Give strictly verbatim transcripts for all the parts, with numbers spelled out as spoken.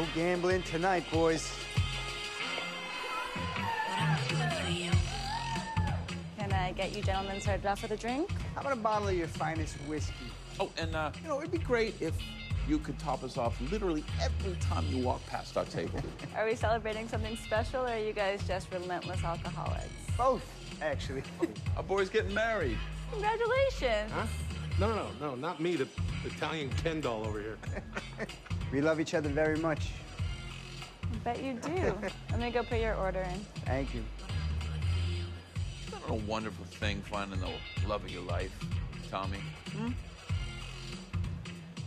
No gambling tonight, boys. Can I get you gentlemen started off with a drink? How about a bottle of your finest whiskey? Oh, and, uh, you know, it'd be great if you could top us off literally every time you walk past our table. Are we celebrating something special, or are you guys just relentless alcoholics? Both, actually. Our boy's getting married. Congratulations. Huh? No, no, no, not me, the Italian Ken doll over here. We love each other very much. I bet you do. Let me go put your order in. Thank you. Isn't that a wonderful thing, finding the love of your life, Tommy? Hmm?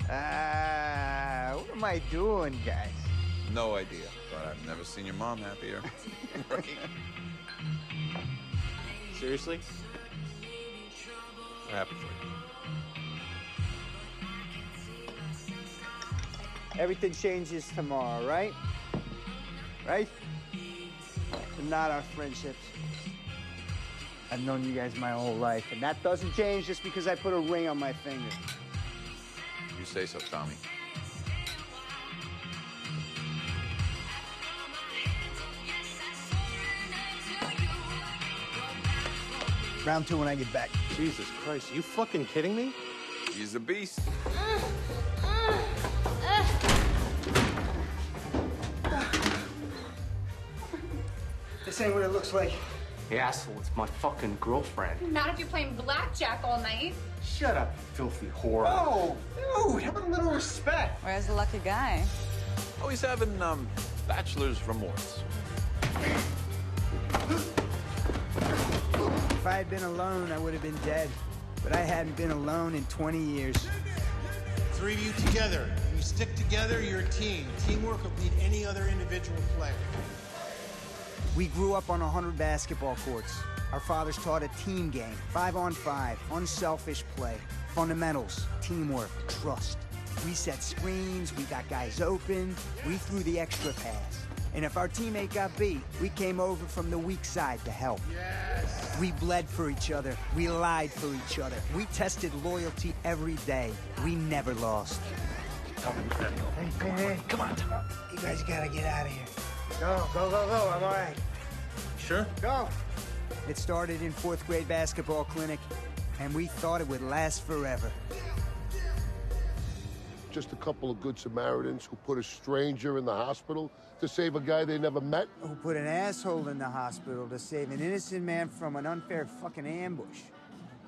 Ah, uh, what am I doing, guys? No idea, but I've never seen your mom happier. Right? Seriously? We're happy for you. Everything changes tomorrow, right? Right? But not our friendships. I've known you guys my whole life, and that doesn't change just because I put a ring on my finger. You say so, Tommy. Round two when I get back. Jesus Christ, are you fucking kidding me? He's a beast. Uh, uh. This ain't what it looks like. Hey, asshole, it's my fucking girlfriend. Not if you're playing blackjack all night. Shut up, you filthy whore. Oh, dude, have a little respect. Where's the lucky guy? Oh, he's having, um, bachelor's remorse. If I had been alone, I would have been dead. But I hadn't been alone in twenty years. Three of you together. If you stick together, you're a team. Teamwork will beat any other individual player. We grew up on one hundred basketball courts. Our fathers taught a team game, five on five, unselfish play, fundamentals, teamwork, trust. We set screens, we got guys open, we threw the extra pass. And if our teammate got beat, we came over from the weak side to help. Yes. We bled for each other, we lied for each other, we tested loyalty every day. We never lost. Come on, hey, hey, hey. Come on. You guys gotta get out of here. Go, go, go, go. I'm all right. Sure? Go. It started in fourth grade basketball clinic, and we thought it would last forever. Just a couple of good Samaritans who put a stranger in the hospital to save a guy they never met. Who put an asshole in the hospital to save an innocent man from an unfair fucking ambush.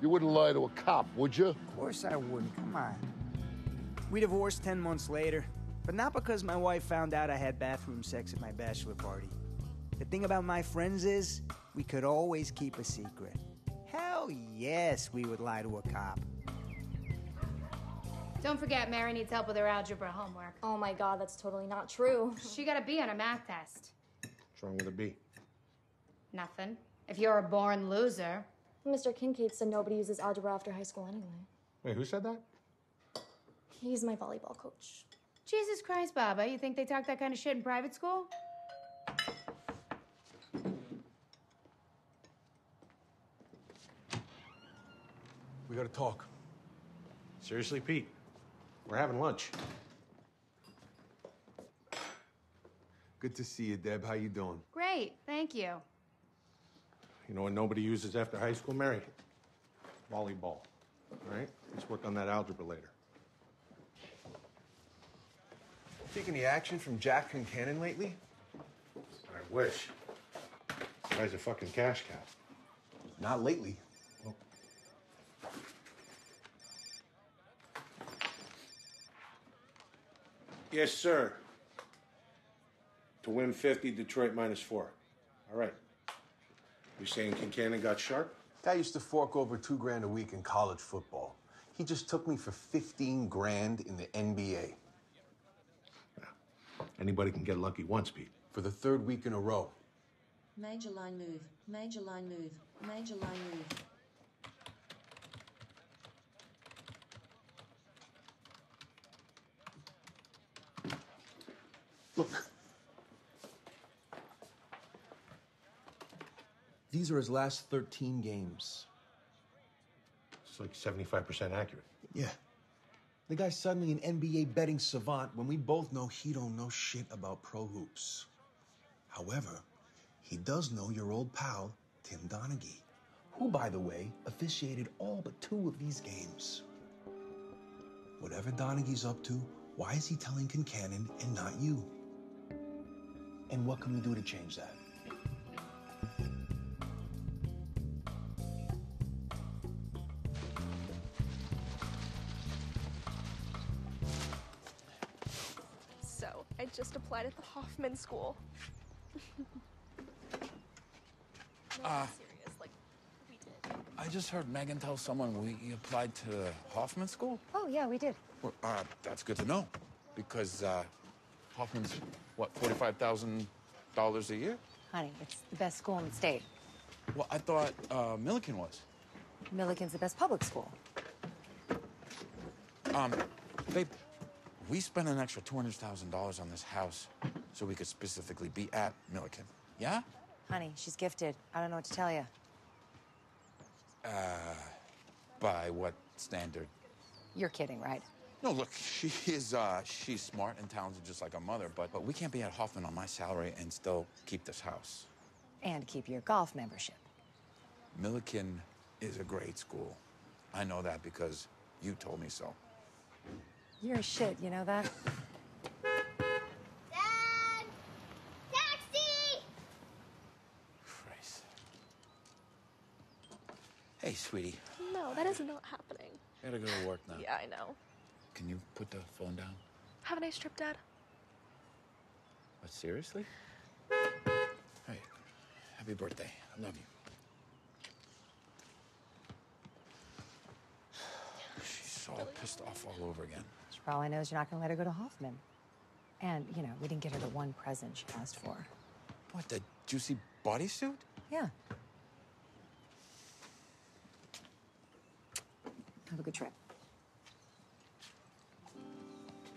You wouldn't lie to a cop, would you? Of course I wouldn't. Come on. We divorced ten months later. But not because my wife found out I had bathroom sex at my bachelor party. The thing about my friends is, we could always keep a secret. Hell yes, we would lie to a cop. Don't forget, Mary needs help with her algebra homework. Oh my God, that's totally not true. She got a B on a math test. What's wrong with a B? Nothing. If you're a born loser. Mister Kincaid said nobody uses algebra after high school anyway. Wait, who said that? He's my volleyball coach. Jesus Christ, Baba, you think they talk that kind of shit in private school? We gotta talk. Seriously, Pete, we're having lunch. Good to see you, Deb. How you doing? Great, thank you. You know what nobody uses after high school, Mary? Volleyball, all right? Let's work on that algebra later. Taking the action from Jack Kincannon lately? I wish. The guy's a fucking cash cow. Not lately. Oh. Yes, sir. To win fifty, Detroit minus four. All right. You saying Kincannon got sharp? That used to fork over two grand a week in college football. He just took me for fifteen grand in the N B A. Anybody can get lucky once, Pete. For the third week in a row. Major line move. Major line move. Major line move. Look. These are his last thirteen games. It's like seventy-five percent accurate. Yeah. The guy's suddenly an N B A betting savant when we both know he don't know shit about pro hoops. However, he does know your old pal, Tim Donaghy, who, by the way, officiated all but two of these games. Whatever Donaghy's up to, why is he telling Kincannon and not you? And what can we do to change that? I just applied at the Hoffman School. No, uh, serious, like we did. I just heard Megan tell someone we applied to the Hoffman School. Oh yeah, we did. Well, uh, that's good to know, because uh, Hoffman's what, forty-five thousand dollars a year? Honey, it's the best school in the state. Well, I thought uh, Milliken was. Milliken's the best public school. Um, they. We spent an extra two hundred thousand dollars on this house so we could specifically be at Milliken. Yeah? Honey, she's gifted. I don't know what to tell you. Uh, by what standard? You're kidding, right? No, look, she is, uh, she's smart and talented just like her mother, but, but we can't be at Hoffman on my salary and still keep this house. And keep your golf membership. Milliken is a great school. I know that because you told me so. You're shit, you know that? Dad! Taxi! Christ. Hey, sweetie. No, that is not happening. I gotta go to work now. Yeah, I know. Can you put the phone down? Have a nice trip, Dad. What, seriously? Hey, happy birthday. I love you. All pissed off all over again. She probably knows you're not going to let her go to Hoffman. And, you know, we didn't get her the one present she asked for. What, the juicy bodysuit? Yeah. Have a good trip.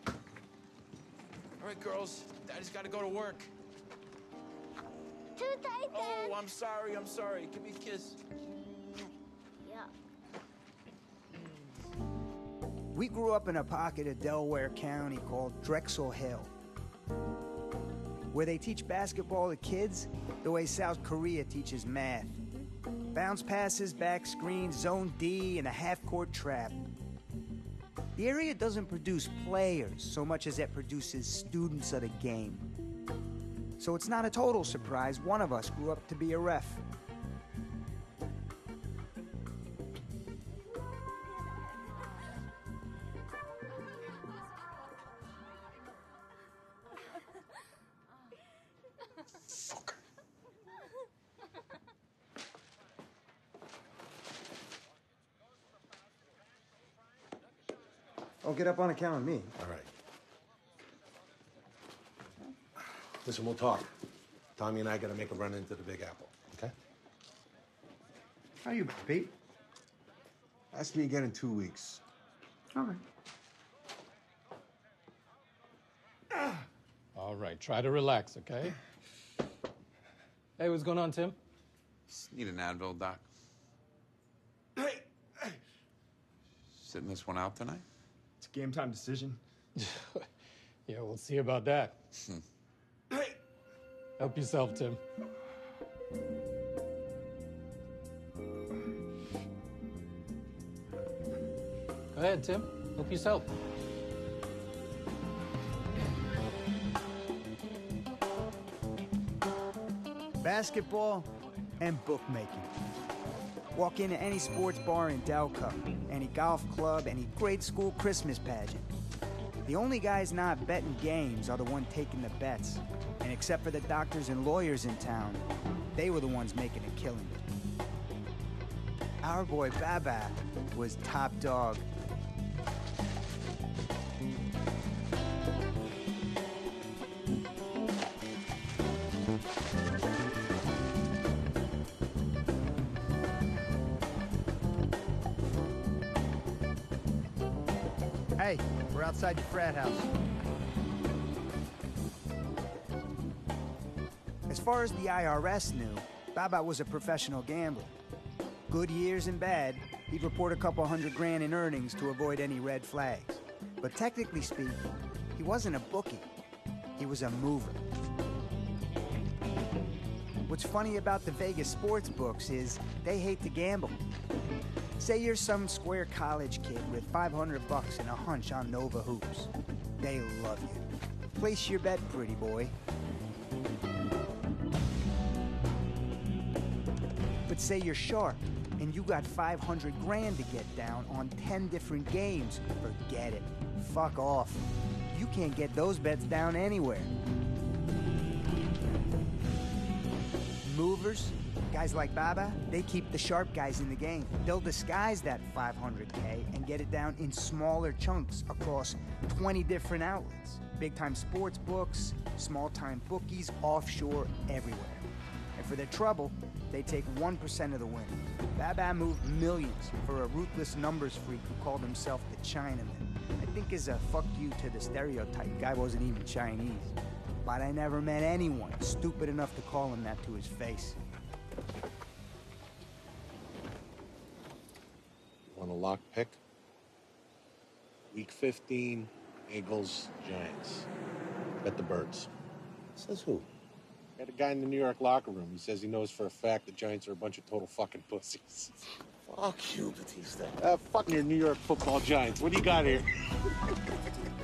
All right, girls. Daddy's got to go to work. Too tight, Dad. Oh, I'm sorry. I'm sorry. Give me a kiss. Yeah. We grew up in a pocket of Delaware County called Drexel Hill, where they teach basketball to kids the way South Korea teaches math. Bounce passes, back screens, zone D, and a half-court trap. The area doesn't produce players so much as it produces students of the game. So it's not a total surprise one of us grew up to be a ref. Oh, get up on account of me. All right. Listen, we'll talk. Tommy and I got to make a run into the Big Apple, okay? How you been, Pete? Ask me again in two weeks. All right. Ah. All right, try to relax, okay? Hey, what's going on, Tim? Just need an Advil, Doc. Hey, hey. Sitting this one out tonight? It's a game time decision. Yeah, we'll see about that. Hey. Help yourself, Tim. Go ahead, Tim. Help yourself. Basketball and bookmaking. Walk into any sports bar in Delco, any golf club, any grade school Christmas pageant. The only guys not betting games are the ones taking the bets. And except for the doctors and lawyers in town, they were the ones making a killing. Our boy Baba was top dog. Hey, we're outside your frat house. As far as the I R S knew, Baba was a professional gambler. Good years and bad, he'd report a couple hundred grand in earnings to avoid any red flags. But technically speaking, he wasn't a bookie. He was a mover. What's funny about the Vegas sports books is they hate to gamble. Say you're some square college kid with five hundred bucks and a hunch on Nova Hoops. They love you. Place your bet, pretty boy. But say you're sharp and you got five hundred grand to get down on ten different games. Forget it. Fuck off. You can't get those bets down anywhere. Movers, guys like Baba, they keep the sharp guys in the game. They'll disguise that five hundred K and get it down in smaller chunks across twenty different outlets. Big-time sports books, small-time bookies, offshore, everywhere. And for their trouble, they take one percent of the win. Baba moved millions for a ruthless numbers freak who called himself the Chinaman. I think is a fuck you to the stereotype. Guy wasn't even Chinese. But I never met anyone stupid enough to call him that to his face. Want a lock pick? Week fifteen, Eagles, Giants. Bet the birds. Says who? Got a guy in the New York locker room. He says he knows for a fact the Giants are a bunch of total fucking pussies. Fuck you, Batista. Uh, fuck your New York football Giants. What do you got here?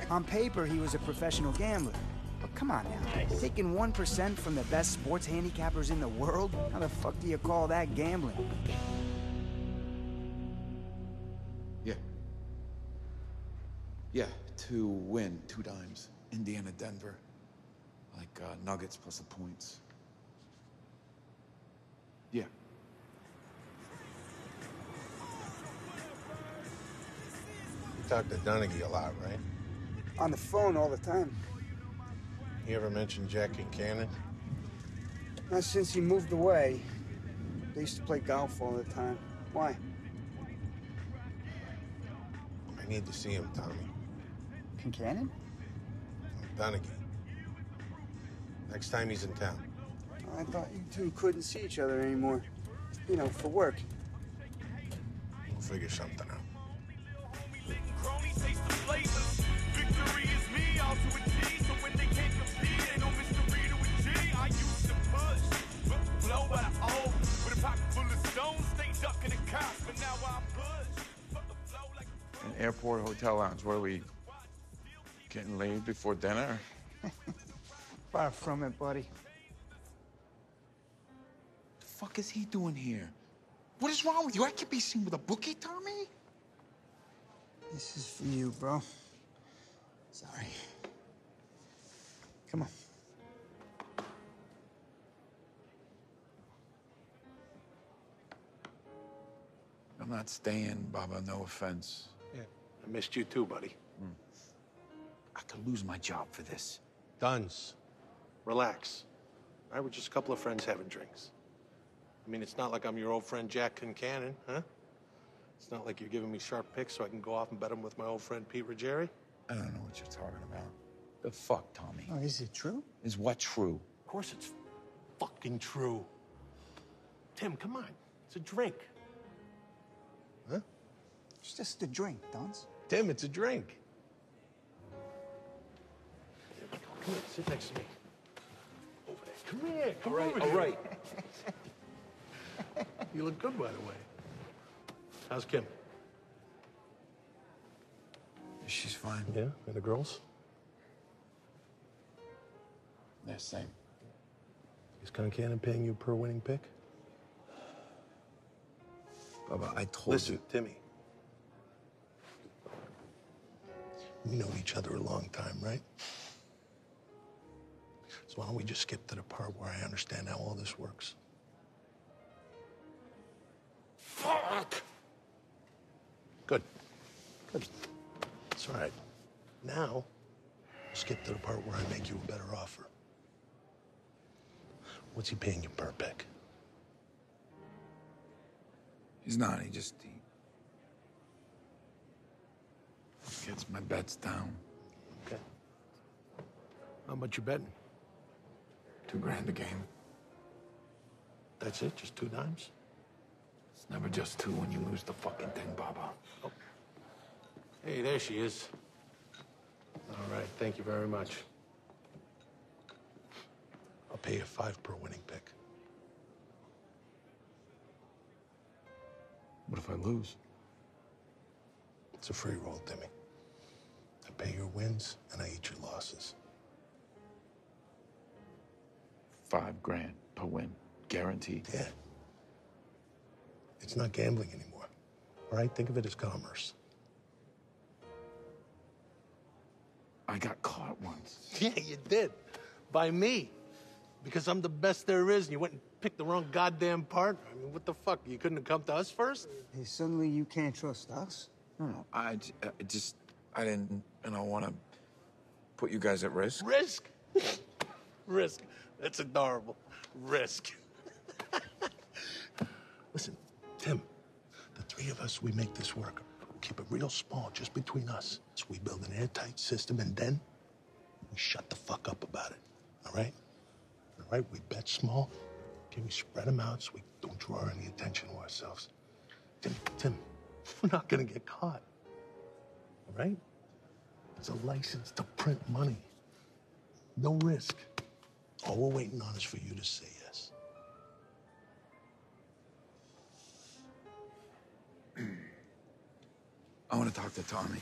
On paper, he was a professional gambler. But come on now. Nice. Taking one percent from the best sports handicappers in the world? How the fuck do you call that gambling? Yeah. Yeah, to win two times. Indiana, Denver. Like uh, nuggets plus the points. Yeah. You talk to Donaghy a lot, right? On the phone all the time. You ever mentioned Jack Kincannon? Not since he moved away. They used to play golf all the time. Why? I need to see him, Tommy. Kincannon? Donaghy. Next time he's in town. I thought you two couldn't see each other anymore. You know, for work. We'll figure something out. An airport hotel lounge. What are we, getting laid before dinner? Far from it, buddy. What the fuck is he doing here? What is wrong with you? I can't be seen with a bookie, Tommy. This is for you, bro. Sorry. Come on. I'm not staying, Baba. No offense. Yeah, I missed you too, buddy. Mm. I could lose my job for this. Duns. Relax. I were just a couple of friends having drinks. I mean, it's not like I'm your old friend Jack Kincannon, huh? It's not like you're giving me sharp picks so I can go off and bet them with my old friend Pete Ruggieri. I don't know what you're talking about. The fuck, Tommy? Oh, is it true? Is what true? Of course it's fucking true. Tim, come on. It's a drink. Huh? It's just a drink, Dunce. Tim, it's a drink. There we go. Come here. Sit next to me. Come here, come all right, over all here. right. You look good, by the way. How's Kim? She's fine. Yeah, and the girls? They're the same. Is Kincannon paying you per winning pick? Baba, I told Listen, you. Listen, Timmy. We know each other a long time, right? So why don't we just skip to the part where I understand how all this works? Fuck! Good. Good. It's all right. Now, skip to the part where I make you a better offer. What's he paying you per pick? He's not. He just... He gets my bets down. Okay. How much you betting? Two grand a game. That's it? Just two dimes? It's never just two when you lose the fucking thing, Baba. Oh. Hey, there she is. right, thank you very much. I'll pay you five per winning pick. What if I lose? It's a free roll, Timmy. I pay your wins and I eat your losses. Five grand per win, guaranteed. Yeah. It's not gambling anymore, all right? Think of it as commerce. I got caught once. Yeah, you did. By me. Because I'm the best there is, and you went and picked the wrong goddamn partner. I mean, what the fuck? You couldn't have come to us first? Hey, suddenly you can't trust us? No, no. I, I just, I didn't, and I want to put you guys at risk. Risk? Risk. That's adorable. Risk. Listen, Tim, the three of us, we make this work. We'll keep it real small, just between us. So we build an airtight system, and then we shut the fuck up about it, all right? All right, we bet small. Can we spread them out so we don't draw any attention to ourselves? Tim, Tim, we're not gonna get caught, all right? It's a license to print money. No risk. All we're waiting on is for you to say yes. I want to talk to Tommy.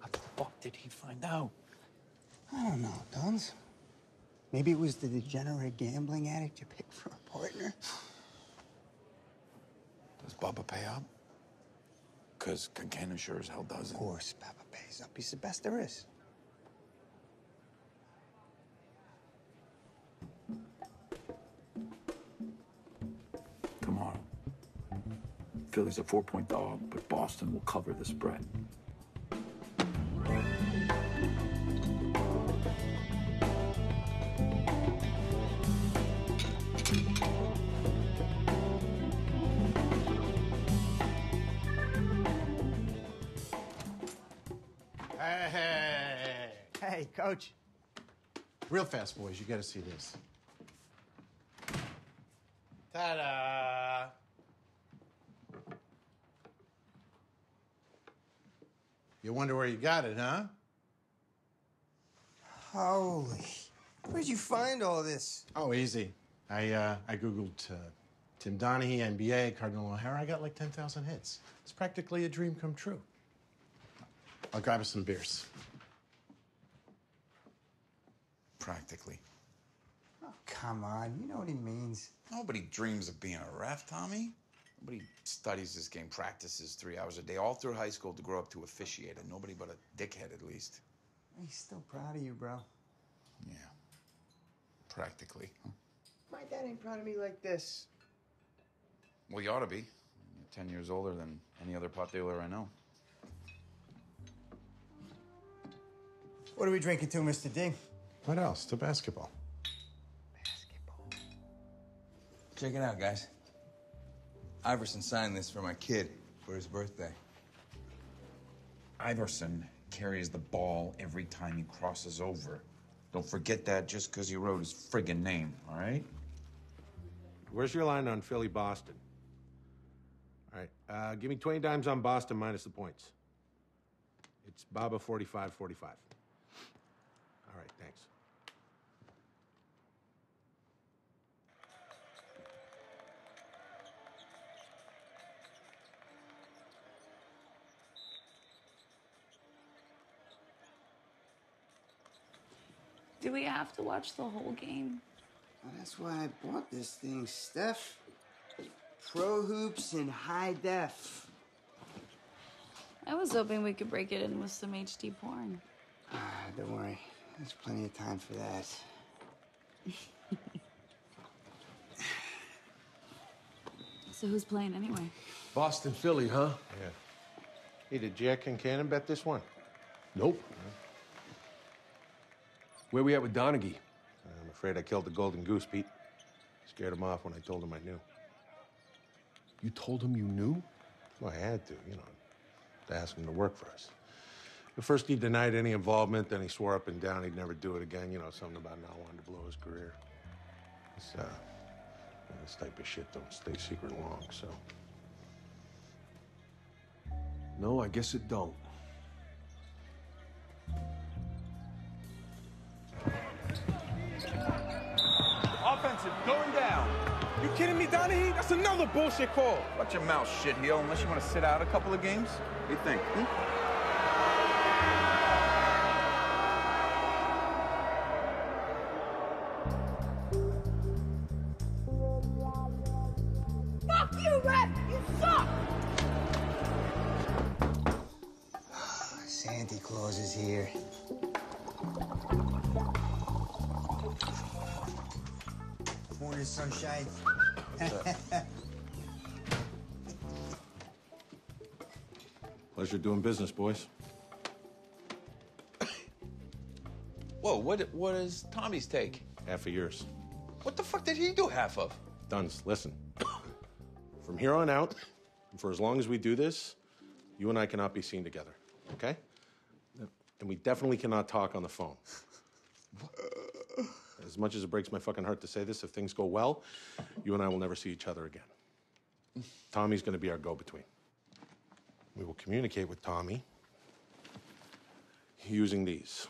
How the fuck did he find out? I don't know, Duns. Maybe it was the degenerate gambling addict you picked for a partner. Does Bubba pay up? Because Kincannon sure as hell doesn't. Of course, Bubba pays up. He's the best there is. Tomorrow. Philly's a four-point dog, but Boston will cover the spread. Hey, hey, hey, coach. Real fast, boys. You got to see this. Ta-da! You wonder where you got it, huh? Holy! Where'd you find all this? Oh, easy. I uh, I googled uh, Tim Donaghy, N B A, Cardinal O'Hara. I got like ten thousand hits. It's practically a dream come true. I'll grab us some beers. Practically. Oh, come on. You know what he means. Nobody dreams of being a ref, Tommy. Nobody studies this game, practices three hours a day, all through high school to grow up to officiate, and nobody but a dickhead, at least. He's still proud of you, bro. Yeah. Practically. Huh? My dad ain't proud of me like this. Well, you ought to be. You're ten years older than any other pot dealer I know. What are we drinking to, Mister D? What else? To basketball. Basketball. Check it out, guys. Iverson signed this for my kid for his birthday. Iverson carries the ball every time he crosses over. Don't forget that just because he wrote his friggin' name, all right? Where's your line on Philly, Boston? All right, uh, give me twenty dimes on Boston minus the points. It's Baba forty-five forty-five. All right, thanks. Do we have to watch the whole game? Well, that's why I bought this thing, Steph. Pro hoops in high def. I was hoping we could break it in with some H D porn. Ah, don't worry. There's plenty of time for that. So who's playing anyway? Boston, Philly, huh? Yeah. Hey, did Jack Kincannon bet this one? Nope. Where we at with Donaghy? I'm afraid I killed the golden goose, Pete. Scared him off when I told him I knew. You told him you knew? Well, I had to, you know, to ask him to work for us. At first, he denied any involvement, then he swore up and down he'd never do it again. You know, something about not wanting to blow his career. It's, uh, this type of shit don't stay secret long, so. No, I guess it don't. Donaghy? That's another bullshit call. Watch your mouth, shitheel, unless you want to sit out a couple of games. What do you think? Hmm? Sunshine. Pleasure doing business, boys. Whoa, what what is Tommy's take? Half of yours. What the fuck did he do half of? Duns, listen. From here on out, and for as long as we do this, you and I cannot be seen together, okay? Yep. And we definitely cannot talk on the phone. As much as it breaks my fucking heart to say this, if things go well, you and I will never see each other again. Tommy's going to be our go-between. We will communicate with Tommy using these.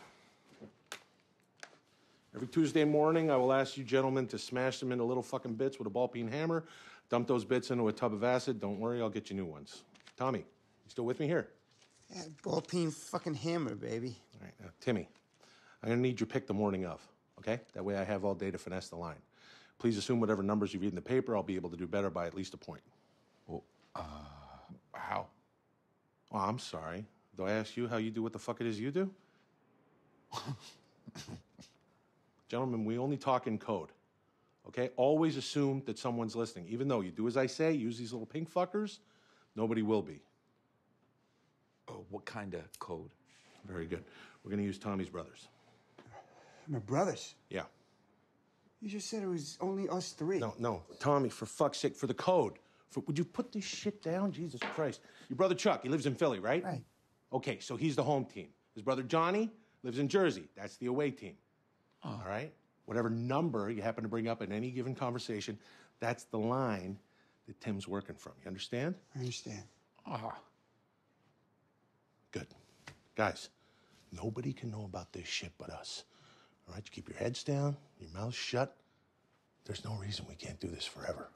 Every Tuesday morning, I will ask you gentlemen to smash them into little fucking bits with a ball-peen hammer, dump those bits into a tub of acid. Don't worry, I'll get you new ones. Tommy, you still with me here? Yeah, ball-peen fucking hammer, baby. All right, now, Timmy, I'm going to need your pick the morning of. Okay? That way I have all day to finesse the line. Please assume whatever numbers you read in the paper, I'll be able to do better by at least a point. Well, uh, how? Oh, I'm sorry. Do I ask you how you do what the fuck it is you do? Gentlemen, we only talk in code. Okay? Always assume that someone's listening. Even though you do as I say, use these little pink fuckers, nobody will be. Oh, what kind of code? Very good. We're going to use Tommy's brothers. My brothers? Yeah. You just said it was only us three. No, no. Tommy, for fuck's sake, for the code. For, would you put this shit down? Jesus Christ. Your brother Chuck, he lives in Philly, right? Right. Okay, so he's the home team. His brother Johnny lives in Jersey. That's the away team. Oh. All right? Whatever number you happen to bring up in any given conversation, that's the line that Tim's working from. You understand? I understand. Uh-huh. Good. Guys, nobody can know about this shit but us. All right, you keep your heads down, your mouths shut. There's no reason we can't do this forever.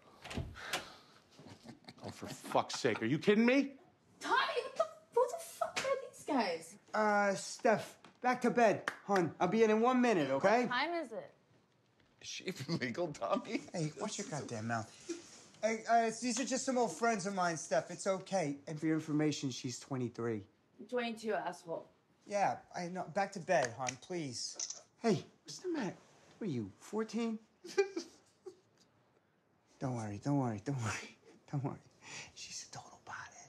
Oh, for fuck's sake, are you kidding me? Tommy, what the, what the fuck are these guys? Uh, Steph, back to bed, hon. I'll be in in one minute, okay? What time is it? Is she even legal, Tommy? Hey, watch your goddamn mouth. Hey, uh, these are just some old friends of mine, Steph. It's okay. And for your information, she's twenty-three. twenty-two, asshole. Yeah, I know. Back to bed, hon, please. Hey, what's the matter? What are you, fourteen? Don't worry, don't worry, don't worry, don't worry. She's a total pothead.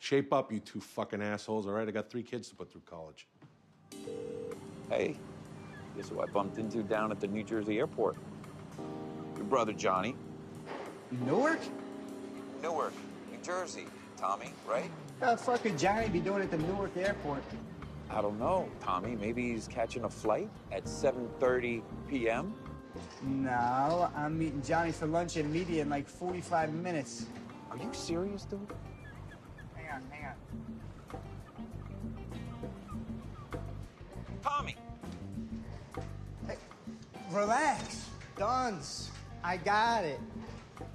Shape up, you two fucking assholes, all right? I got three kids to put through college. Hey, guess who I bumped into down at the New Jersey airport? Your brother, Johnny. Newark? Newark, New Jersey, Tommy, right? What the fuck would Johnny be doing at the Newark airport? I don't know, Tommy. Maybe he's catching a flight at seven thirty p m No, I'm meeting Johnny for lunch and media in like forty-five minutes. Are you serious, dude? Hang on, hang on. Tommy! Hey, relax. Duns, I got it. You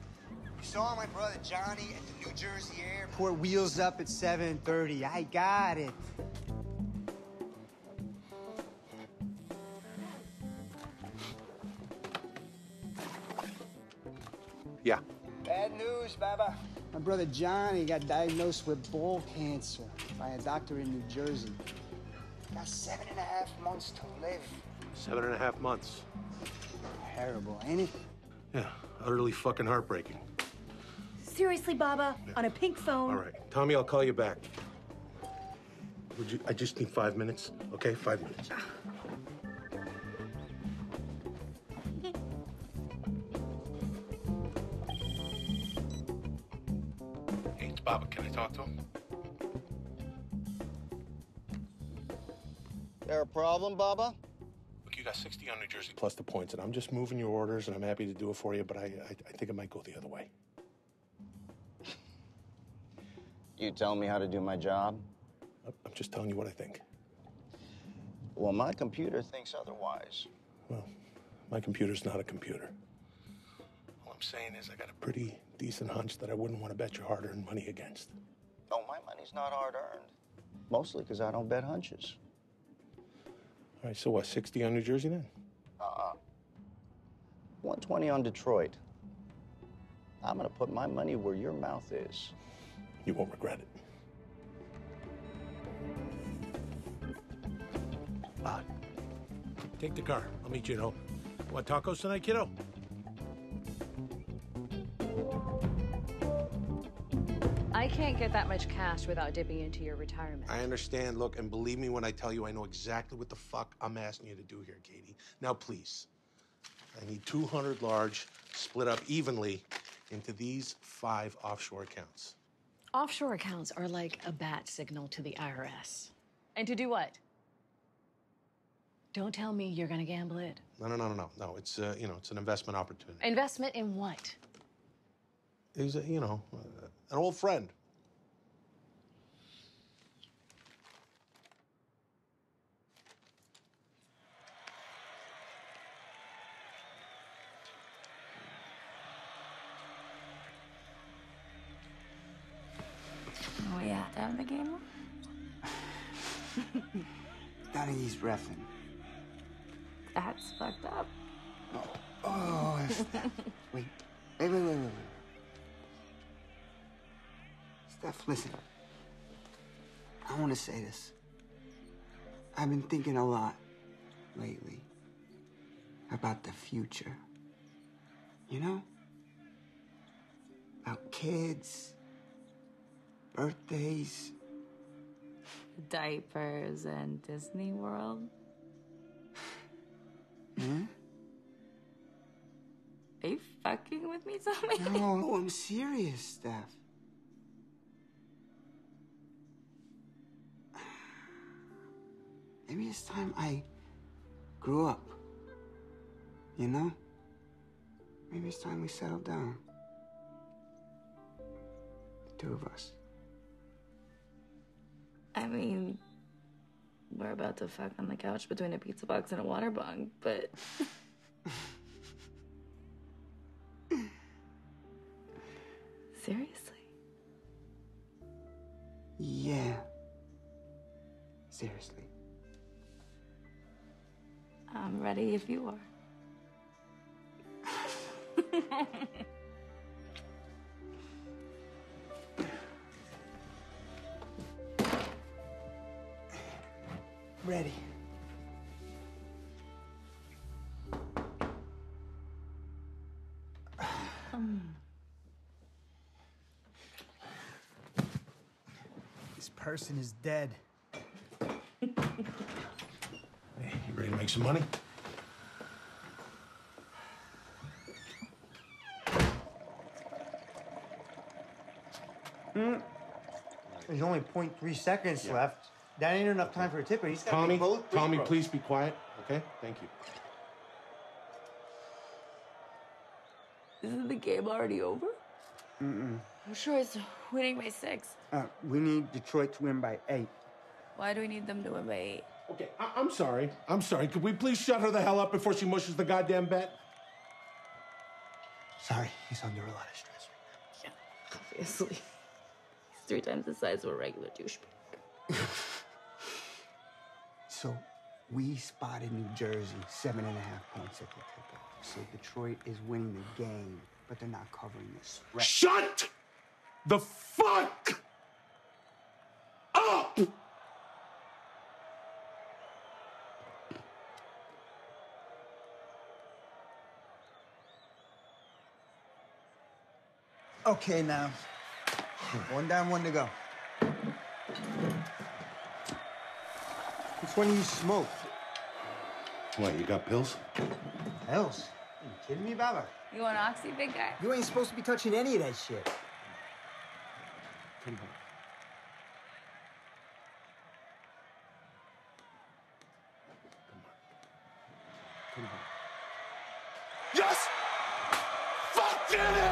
saw my brother Johnny at the New Jersey airport, wheels up at seven thirty. I got it. Yeah. Bad news, Baba. My brother Johnny got diagnosed with ball cancer by a doctor in New Jersey. Got seven and a half months to live. Seven and a half months. Terrible, ain't it? Yeah, utterly fucking heartbreaking. Seriously, Baba, yeah. On a pink phone. All right, Tommy, I'll call you back. Would you? I just need five minutes, okay? Five minutes. Baba, can I talk to him? There a problem, Baba? Look, you got sixty on New Jersey plus the points, and I'm just moving your orders, and I'm happy to do it for you, but I, I, I think it might go the other way. You tell me how to do my job? I'm just telling you what I think. Well, my computer thinks otherwise. Well, my computer's not a computer. All I'm saying is I got a pretty decent hunch that I wouldn't want to bet your hard-earned money against. Oh, my money's not hard-earned. Mostly because I don't bet hunches. All right, so what, sixty on New Jersey then? Uh-uh. one twenty on Detroit. I'm going to put my money where your mouth is. You won't regret it. Ah, take the car. I'll meet you at home. Want tacos tonight, kiddo? I can't get that much cash without dipping into your retirement. I understand. Look, and believe me when I tell you I know exactly what the fuck I'm asking you to do here, Katie. Now, please, I need two hundred large split up evenly into these five offshore accounts. Offshore accounts are like a bat signal to the I R S. And to do what? Don't tell me you're going to gamble it. No, no, no, no, no, no. It's, uh, you know, it's an investment opportunity. Investment in what? He's, a, you know, uh, an old friend. Oh, yeah, that was the game? Donaghy's reffing. That's fucked up. Oh, oh Steph. wait. wait, wait, wait, wait, wait. Steph, listen. I want to say this. I've been thinking a lot lately about the future. You know? About kids, birthdays, diapers, and Disney World. Hmm? Are you fucking with me, Tommy? No, no, I'm serious, Steph. Maybe it's time I grew up, you know? Maybe it's time we settled down. The two of us. I mean, we're about to fuck on the couch between a pizza box and a water bong, but... Seriously? Yeah. Seriously. I'm ready if you are. Ready. Um. This person is dead. Hey, you ready to make some money? Mm. There's only zero point three seconds yeah. left. That ain't enough time for a tipper. He's got Tommy, to both Tommy, bro. Please be quiet. Okay? Thank you. Isn't the game already over? Mm-mm. I'm sure it's winning by six. Uh, we need Detroit to win by eight. Why do we need them to win by eight? Okay, I I'm sorry. I'm sorry. Could we please shut her the hell up before she mushes the goddamn bet? Sorry, he's under a lot of stress right now. Yeah, obviously. He's three times the size of a regular douchebag. So, we spotted New Jersey seven and a half points at the tip-off. So Detroit is winning the game, but they're not covering the spread. Shut the fuck up! Okay, now. One down, one to go. Which one do you smoke? What, you got pills? Pills? Are you kidding me, Baba? You want oxy, big guy? You ain't supposed to be touching any of that shit. Come on. Come on. Come on. Yes! Fucking it!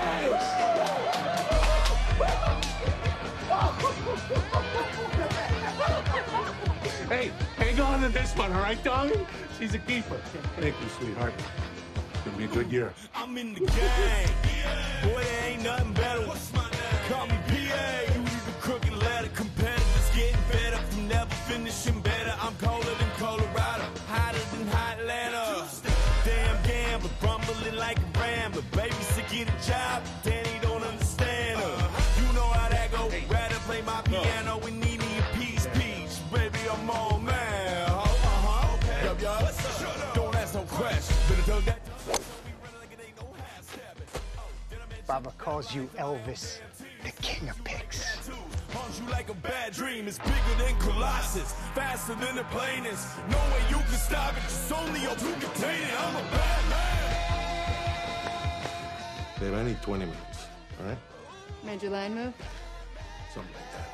Hey! Hang on to this one, all right, darling? She's a keeper. Thank you, sweetheart. gonna be a good year. I'm in the game. Boy, there ain't nothing better. What's my name? Call me P A. You need the crooked ladder. Competitors getting better from never finishing better. I'm colder than Colorado, hotter than hot Atlanta. Damn gambler, bumbling like a rambler. Babies to get a job, Danny don't understand her. You know how that go. Rather play my piano and need me a piece, peach. Baby, I'm all man. Uh huh. Okay. Yup, yup. What's up? Don't ask no questions. Baba calls you Elvis, the king of picks. Haunts you like a bad dream. It's bigger than Colossus, faster than the plane is. No way you can stop it. It's only you who can contain it. I'm a bad man. Babe, I need twenty minutes, all right? Major line move? Something like that.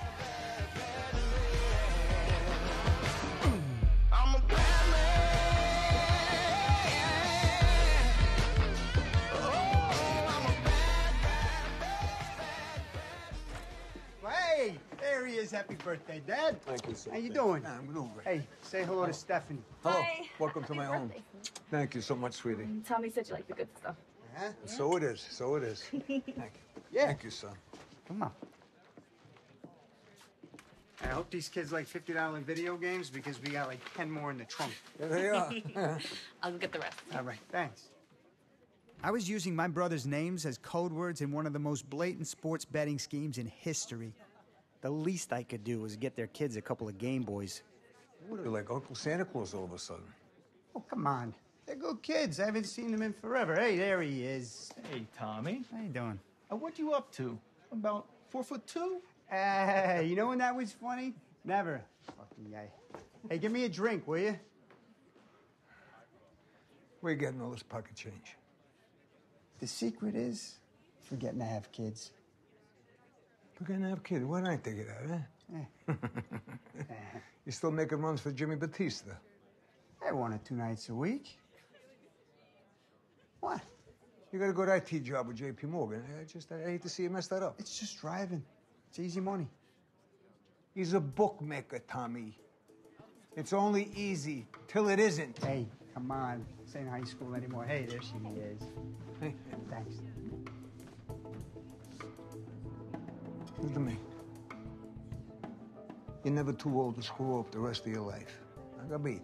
There he is. Happy birthday, Dad. Thank you, sir. How you doing? I'm doing great. Hey, say hello, hello. to Stephanie. Hello. Hi. Welcome Happy to my birthday. home. Thank you so much, sweetie. Mm, Tommy said you like the good stuff. Uh-huh. Yeah. So it is. So it is. Thank you. Yeah. Thank you, son. Come on. I hope these kids like fifty dollar video games because we got like ten more in the trunk. There they are. I'll go get the rest. All right. Thanks. I was using my brother's names as code words in one of the most blatant sports betting schemes in history. The least I could do was get their kids a couple of Game Boys. What are you, like Uncle Santa Claus all of a sudden? Oh, come on. They're good kids. I haven't seen them in forever. Hey, there he is. Hey, Tommy. How you doing? Uh, what you up to? About four foot two? Hey, uh, you know when that was funny? Never. Fucking guy. Hey, give me a drink, will you? Where are you getting all this pocket change? The secret is forgetting to have kids. Forgetting to have kids? Why didn't I think of that, huh? Eh. You're still making runs for Jimmy Batista? I want it two nights a week. What? You got a good I T job with J P Morgan. I just I hate to see you mess that up. It's just driving. It's easy money. He's a bookmaker, Tommy. It's only easy till it isn't. Hey, come on. This ain't high school anymore. Hey, there she is. Hey. Thanks. Look at me. You're never too old to screw up the rest of your life. I got beat.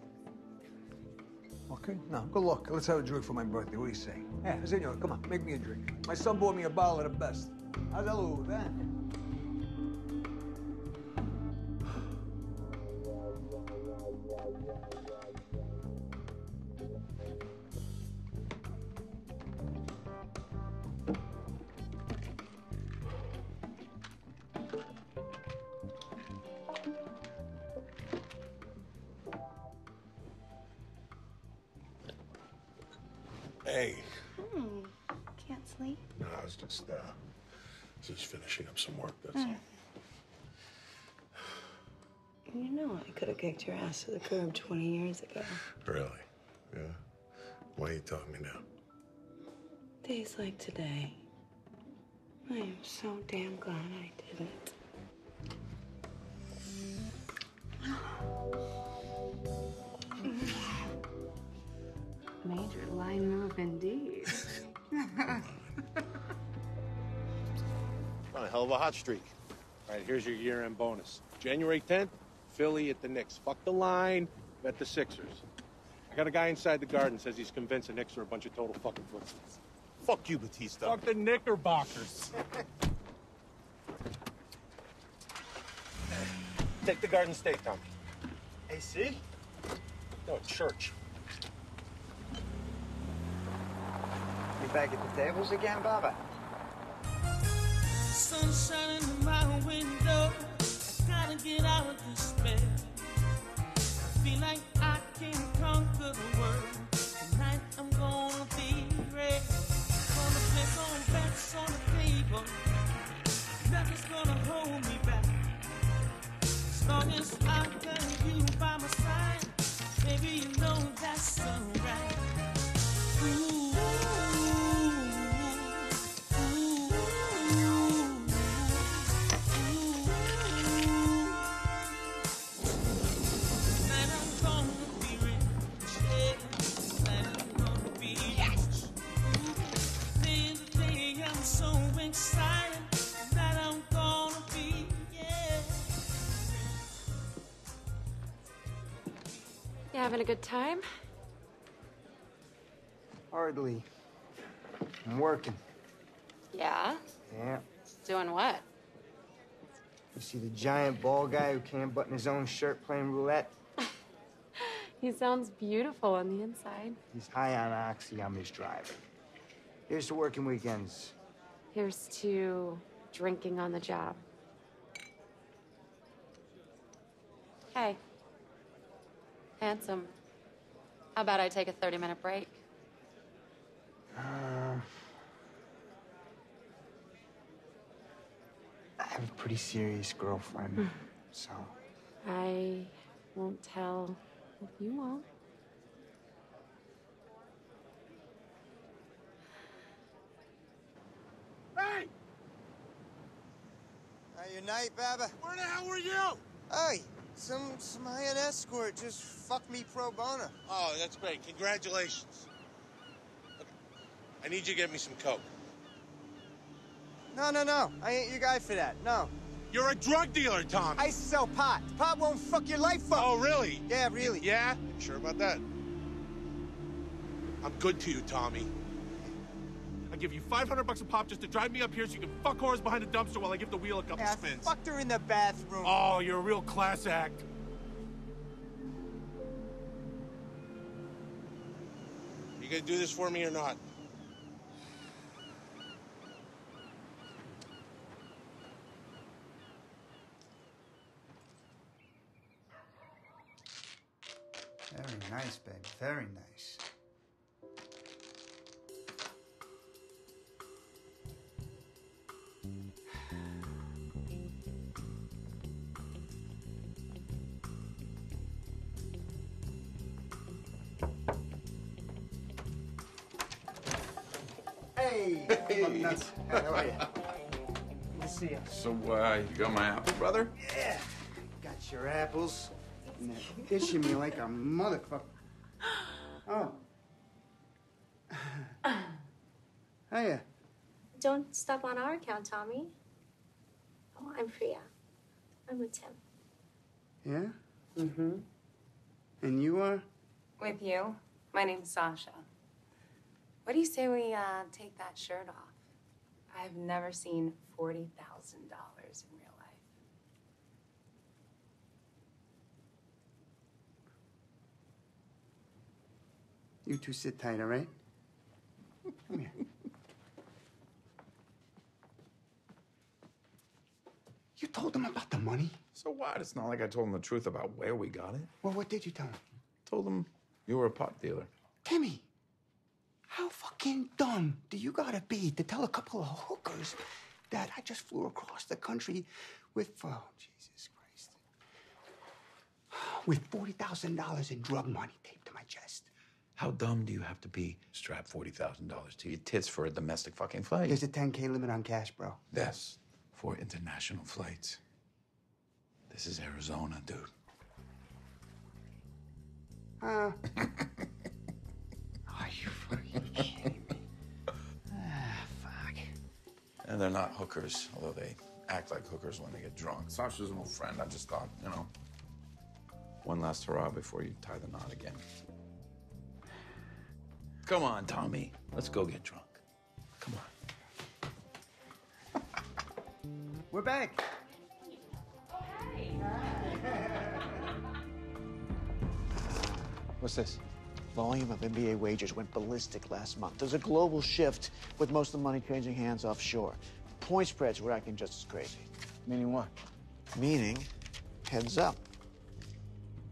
Okay? Now, good luck. Let's have a drink for my birthday. What do you say? Yeah, senor, come on, make me a drink. My son bought me a bottle of the best. How's that little that? Just, uh, just finishing up some work, that's all. You know I could have kicked your ass to the curb twenty years ago. Really? Yeah? Why are you telling me now? Days like today. I am so damn glad I didn't. Major line move indeed. On a hell of a hot streak. All right, here's your year-end bonus. January tenth, Philly at the Knicks. Fuck the line, bet the Sixers. I got a guy inside the garden says he's convinced the Knicks are a bunch of total fucking fools. Fuck you, Batista. Fuck the Knickerbockers. Take the Garden State, Tom. A C? No, church. You back at the tables again, Baba? Sunshine in my window. I gotta get out of this bed. I feel like I can conquer the world. Tonight I'm gonna be great. Gonna place all bets on the table. Nothing's gonna hold me back. As long as I've got you by my side, baby, you know that's alright. Ooh. You having a good time? Hardly. I'm working. Yeah? Yeah. Doing what? You see the giant bald guy who can't button his own shirt playing roulette? He sounds beautiful on the inside. He's high on oxy. I'm his driver. Here's to working weekends. Here's to drinking on the job. Hey. Handsome. How about I take a thirty-minute break? Uh, I have a pretty serious girlfriend, mm. so... I won't tell if you won't. Hey! Are you night, Baba? Where the hell were you? Hey! Some some high-end escort just fucked me pro bono. Oh, that's great. Congratulations. Look, I need you to get me some coke. No, no, no. I ain't your guy for that. No. You're a drug dealer, Tom. I sell pot. Pot won't fuck your life up. Oh, really? Yeah, really. Yeah? I'm sure about that. I'm good to you, Tommy. I'll give you five hundred bucks a pop just to drive me up here so you can fuck whores behind a dumpster while I give the wheel a couple yeah, spins. I fucked her in the bathroom. Oh, you're a real class act. You gonna do this for me or not? Very nice, babe. Very nice. Hey, hey. Nuts. Hey, how are you? Good to see you. So, uh, you got my apple, brother? Yeah, got your apples. And they're dishing me like a motherfucker. Oh. Hiya. Don't stop on our account, Tommy. Oh, I'm Priya. I'm with Tim. Yeah? Mm-hmm. And you are? With you. My name's Sasha. What do you say we uh, take that shirt off? I've never seen forty thousand dollars in real life. You two sit tight, all right? Come here. You told them about the money? So what? It's not like I told them the truth about where we got it. Well, what did you tell them? I told them you were a pot dealer. Timmy, how fucking dumb do you gotta be to tell a couple of hookers that I just flew across the country with, oh, Jesus Christ, with forty thousand dollars in drug money taped to my chest? How dumb do you have to be to strap forty thousand dollars to your tits for a domestic fucking flight? There's a ten K limit on cash, bro. Yes. For international flights. This is Arizona, dude. Uh. Are you fucking kidding me? Ah, fuck. And they're not hookers, although they act like hookers when they get drunk. Sasha's an old friend. I just thought, you know, one last hurrah before you tie the knot again. Come on, Tommy. Let's go get drunk. Come on. We're back. Oh, hey. What's this? Volume of N B A wagers went ballistic last month. There's a global shift with most of the money changing hands offshore. Point spreads were acting just as crazy. Meaning what? Meaning heads up.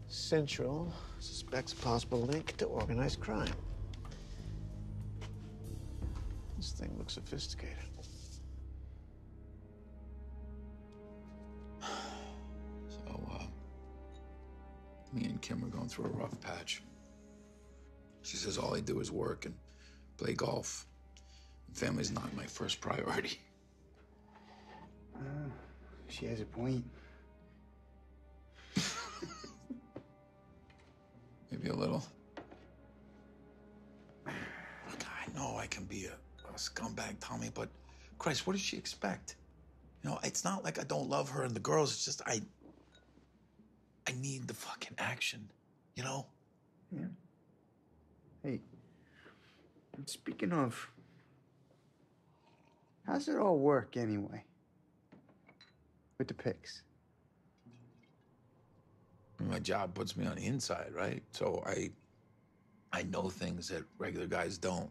Central suspects possible link to organized crime. This thing looks sophisticated. Me and Kim were going through a rough patch. She says all I do is work and play golf. Family's not my first priority. Uh, she has a point. Maybe a little. Look, I know I can be a, a scumbag, Tommy, but Christ, what does she expect? You know, it's not like I don't love her and the girls. It's just I... I need the fucking action, you know? Yeah. Hey, and speaking of, how's it all work anyway? With the pics? My job puts me on the inside, right? So I, I know things that regular guys don't.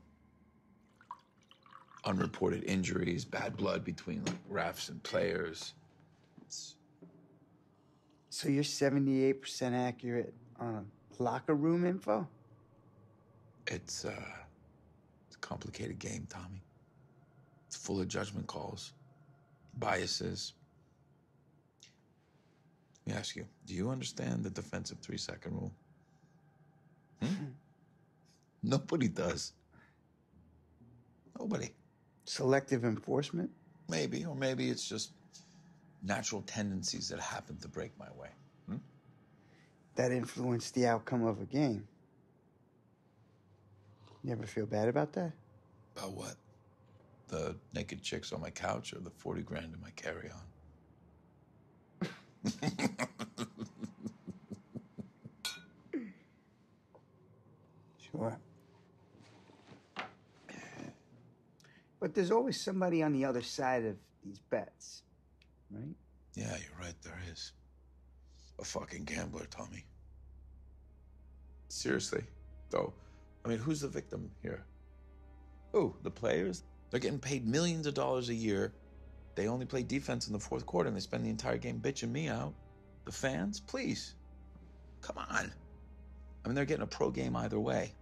Unreported injuries, bad blood between like refs and players. It's... So you're seventy-eight percent accurate on locker room info? It's, uh, it's a complicated game, Tommy. It's full of judgment calls, biases. Let me ask you, do you understand the defensive three-second rule? Hmm? Nobody does. Nobody. Selective enforcement? Maybe, or maybe it's just natural tendencies that happen to break my way. Hmm? That influenced the outcome of a game. You ever feel bad about that? About what? The naked chicks on my couch or the forty grand in my carry-on? Sure. But there's always somebody on the other side of these bets, right? Yeah, you're right, there is. A fucking gambler, Tommy. Seriously, though. I mean, who's the victim here? Who? The players? They're getting paid millions of dollars a year. They only play defense in the fourth quarter and they spend the entire game bitching me out. The fans, please. Come on. I mean, they're getting a pro game either way.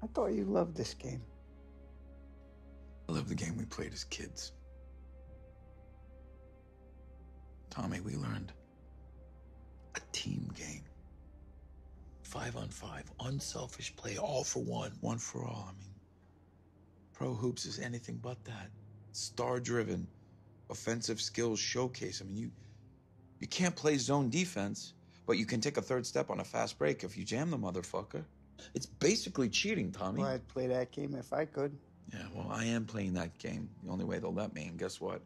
I thought you loved this game. I love the game we played as kids. Tommy, we learned a team game. Five on five, unselfish play, all for one, one for all. I mean, pro hoops is anything but that. Star-driven, offensive skills showcase. I mean, you you can't play zone defense, but you can take a third step on a fast break if you jam the motherfucker. It's basically cheating, Tommy. Well, I'd play that game if I could. Yeah, well, I am playing that game. The only way they'll let me, and guess what?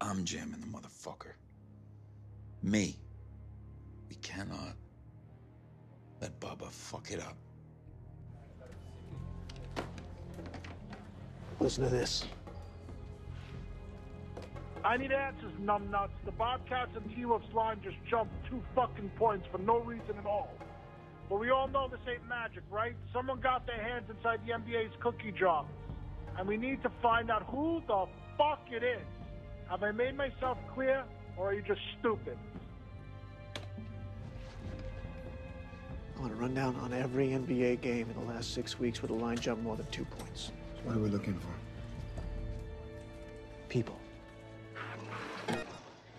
I'm jamming the motherfucker. Me. We cannot let Bubba fuck it up. Listen to this. I need answers, numbnuts. The Bobcats and T-Wolves line just jumped two fucking points for no reason at all. But we all know this ain't magic, right? Someone got their hands inside the N B A's cookie jar. And we need to find out who the fuck it is. Have I made myself clear, or are you just stupid? I'm going to run down on every N B A game in the last six weeks with a line jump more than two points. What are we looking for? People.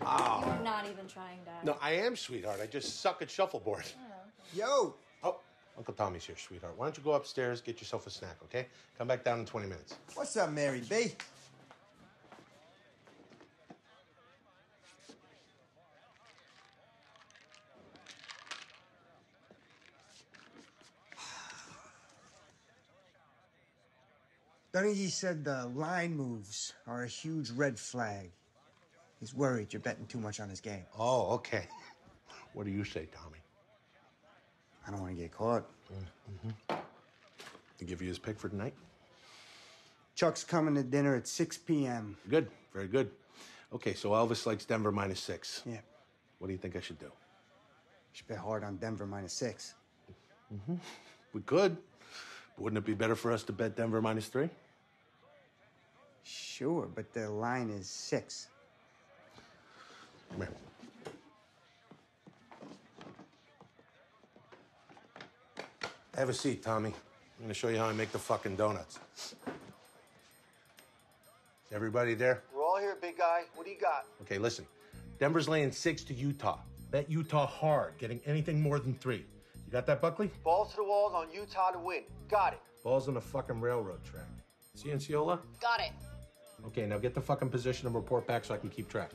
Oh. You're not even trying that. No, I am, sweetheart. I just suck at shuffleboard. Oh, okay. Yo! Oh, Uncle Tommy's here, sweetheart. Why don't you go upstairs, get yourself a snack, okay? Come back down in twenty minutes. What's up, Mary B? Donaghy said the line moves are a huge red flag. He's worried you're betting too much on his game. Oh, okay. What do you say, Tommy? I don't want to get caught. Mm-hmm. To give you his pick for tonight? Chuck's coming to dinner at six p m Good. Very good. Okay, so Elvis likes Denver minus six. Yeah. What do you think I should do? You should bet hard on Denver minus six. Mm-hmm. We could. Wouldn't it be better for us to bet Denver minus three? Sure, but the line is six. Come here. Have a seat, Tommy. I'm gonna show you how I make the fucking donuts. Is everybody there? We're all here, big guy. What do you got? Okay, listen. Denver's laying six to Utah. Bet Utah hard, getting anything more than three. You got that, Buckley? Balls to the walls on Utah to win. Got it. Balls on the fucking railroad track. See you in Seola? Got it. Okay, now get the fucking position and report back so I can keep track.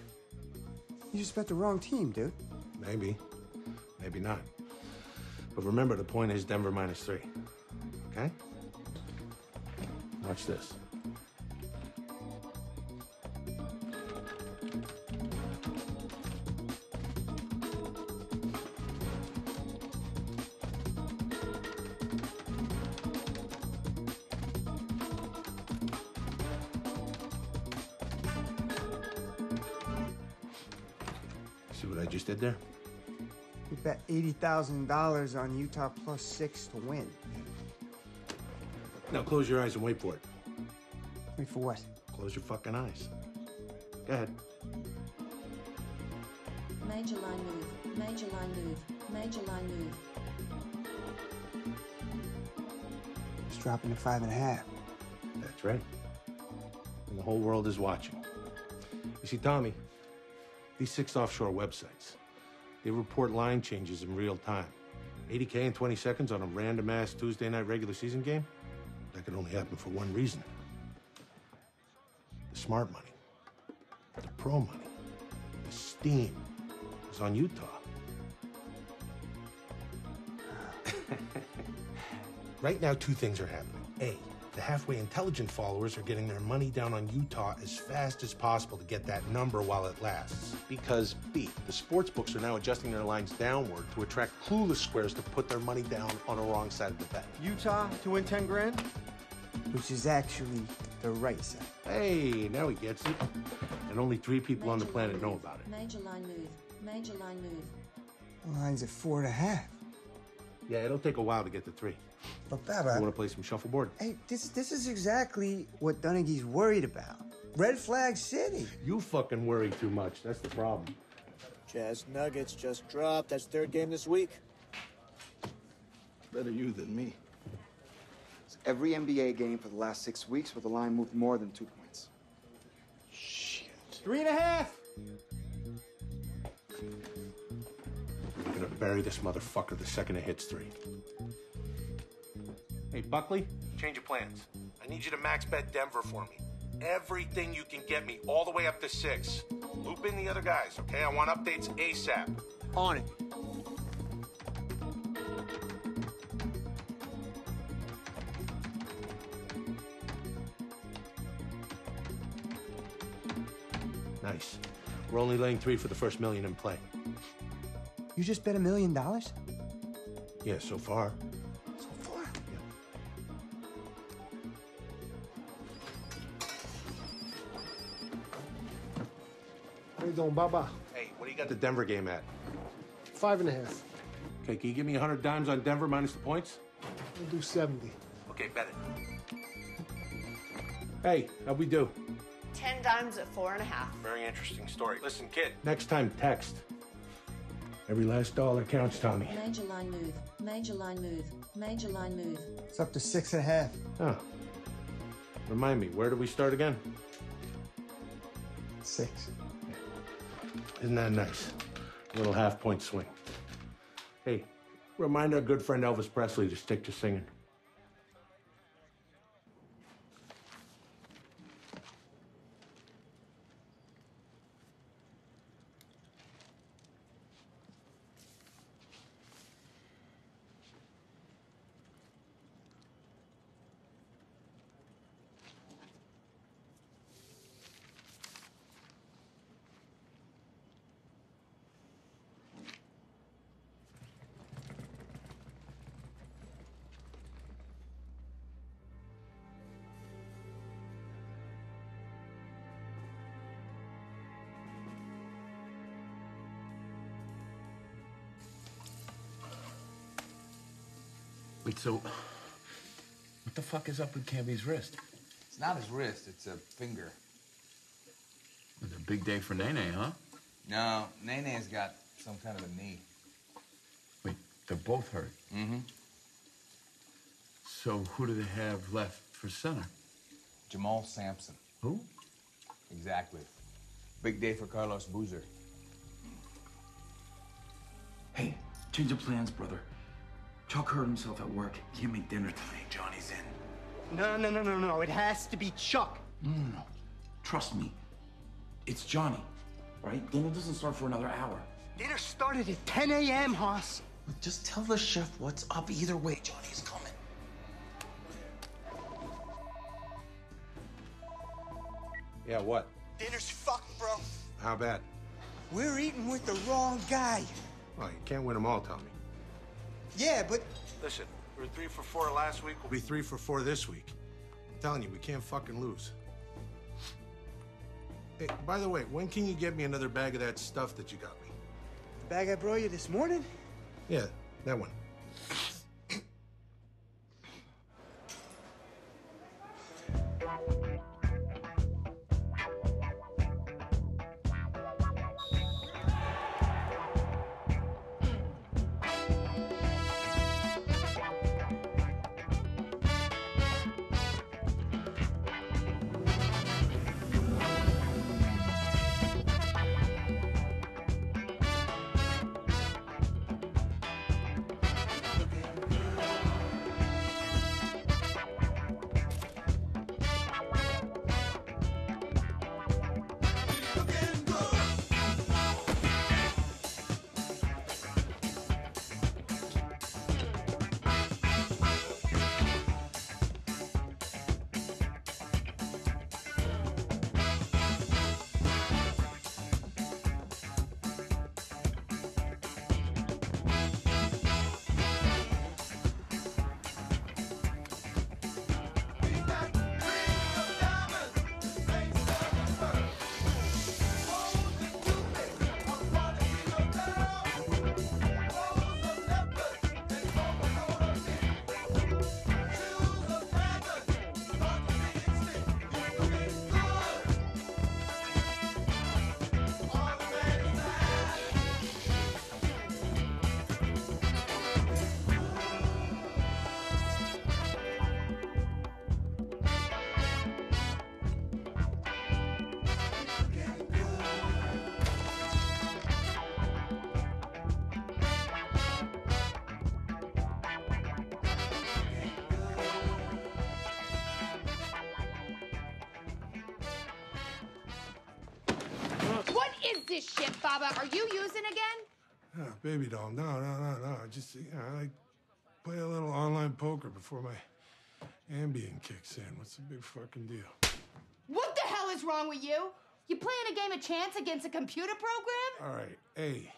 You just bet the wrong team, dude. Maybe. Maybe not. But remember, the point is Denver minus three. Okay? Watch this. See what I just did there? We bet eighty thousand dollars on Utah plus six to win. Now close your eyes and wait for it. Wait for what? Close your fucking eyes. Go ahead. Major line move. Major line move. Major line move. It's dropping to five and a half. That's right. And the whole world is watching. You see, Tommy, these six offshore websites, they report line changes in real time. eighty K in twenty seconds on a random-ass Tuesday night regular season game? That could only happen for one reason. The smart money, the pro money, the steam is on Utah. Right now, two things are happening. A, the halfway intelligent followers are getting their money down on Utah as fast as possible to get that number while it lasts. Because B, the sports books are now adjusting their lines downward to attract clueless squares to put their money down on the wrong side of the bet. Utah to win ten grand? Which is actually the right side. Hey, now he gets it. And only three people Major on the planet know about it. Major line move. Major line move. The line's at four and a half. Yeah, it'll take a while to get to three. But Baba, you want to play some shuffleboard? Hey, this this is exactly what Donaghy's worried about. Red Flag City. You fucking worry too much. That's the problem. Jazz Nuggets just dropped. That's third game this week. Better you than me. It's every N B A game for the last six weeks where the line moved more than two points. Shit. Three and a half. We're gonna bury this motherfucker the second it hits three. Hey, Buckley, change of plans. I need you to max bet Denver for me. Everything you can get me, all the way up to six. Loop in the other guys, okay? I want updates ASAP. On it. Nice. We're only laying three for the first million in play. You just bet a million dollars? Yeah, so far. Doing, Baba. Hey, what do you got the Denver game at? Five and a half. Okay, can you give me a hundred dimes on Denver minus the points? We'll do seventy. Okay, bet it. Hey, how'd we do? Ten dimes at four and a half. Very interesting story. Listen, kid. Next time, text. Every last dollar counts, Tommy. Major line move. Major line move. Major line move. It's up to six and a half. Huh. Remind me, where do we start again? Six. Isn't that nice? A little half-point swing. Hey, remind our good friend Elvis Presley to stick to singing. Wait, so what the fuck is up with Camby's wrist? It's not his wrist, it's a finger. It's a big day for Nene, huh? No, Nene's got some kind of a knee. Wait, they're both hurt? Mm-hmm. So who do they have left for center? Jamal Sampson. Who? Exactly. Big day for Carlos Boozer. Hey, change of plans, brother. Chuck hurt himself at work. He can't make dinner tonight. Johnny's in. No, no, no, no, no. It has to be Chuck. No, no, no. Trust me. It's Johnny, right? Dinner doesn't start for another hour. Dinner started at ten A M, Haas. Look, just tell the chef what's up. Either way, Johnny's coming. Yeah, what? Dinner's fucked, bro. How bad? We're eating with the wrong guy. Well, you can't win them all, Tommy. Yeah, but... Listen, we were three for four last week. We'll be three for four this week. I'm telling you, we can't fucking lose. Hey, by the way, when can you get me another bag of that stuff that you got me? Bag I brought you this morning? Yeah, that one. This shit, Baba. Are you using again? Oh, baby doll. No, no, no, no. Just, you know, I like play a little online poker before my Ambien kicks in. What's the big fucking deal? What the hell is wrong with you? You playing a game of chance against a computer program? All right, hey,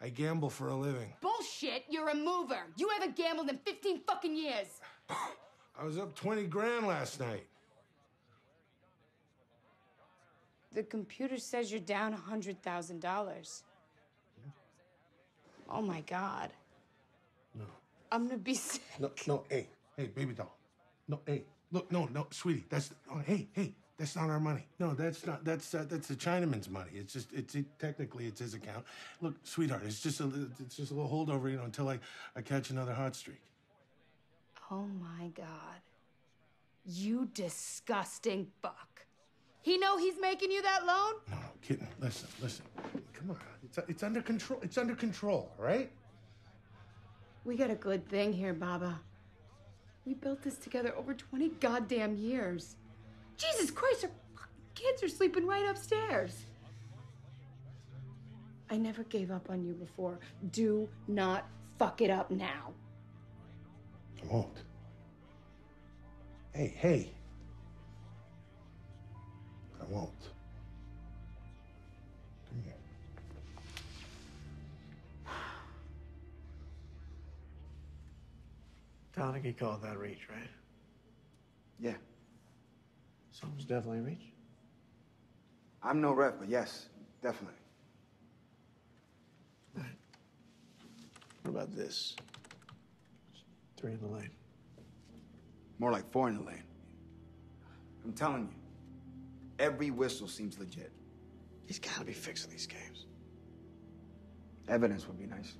I gamble for a living. Bullshit, you're a mover. You haven't gambled in fifteen fucking years. I was up twenty grand last night. The computer says you're down one hundred thousand dollars. Yeah. Oh, my God. No. I'm gonna be sick. No, no, hey. Hey, baby doll. No, hey. Look, no, no, sweetie. That's, oh, hey, hey, that's not our money. No, that's not, that's, uh, that's the Chinaman's money. It's just, it's, it, technically, it's his account. Look, sweetheart, it's just a, it's just a little holdover, you know, until I, I catch another hot streak. Oh, my God. You disgusting fuck. He know he's making you that loan? No, no, kidding. Listen, listen. Come on. It's, it's under control. It's under control, all right? We got a good thing here, Baba. We built this together over twenty goddamn years. Jesus Christ, our fucking kids are sleeping right upstairs. I never gave up on you before. Do not fuck it up now. I won't. Hey, hey. I won't. Come here. Donaghy called that reach, right? Yeah. Something's definitely reach. I'm no ref, but yes, definitely. All right. What about this? Three in the lane. More like four in the lane. I'm telling you. Every whistle seems legit. He's gotta be fixing these games. Evidence would be nice.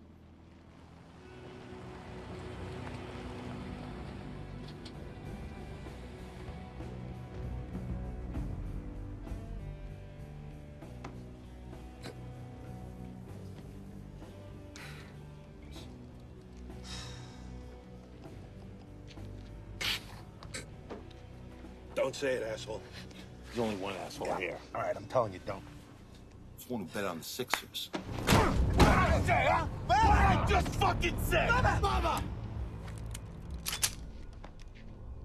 Don't say it, asshole. There's only one asshole God. Here. All right, I'm telling you, don't. It's one who bet on the Sixers. What did I say, huh? What did I just fucking say? Baba! Baba!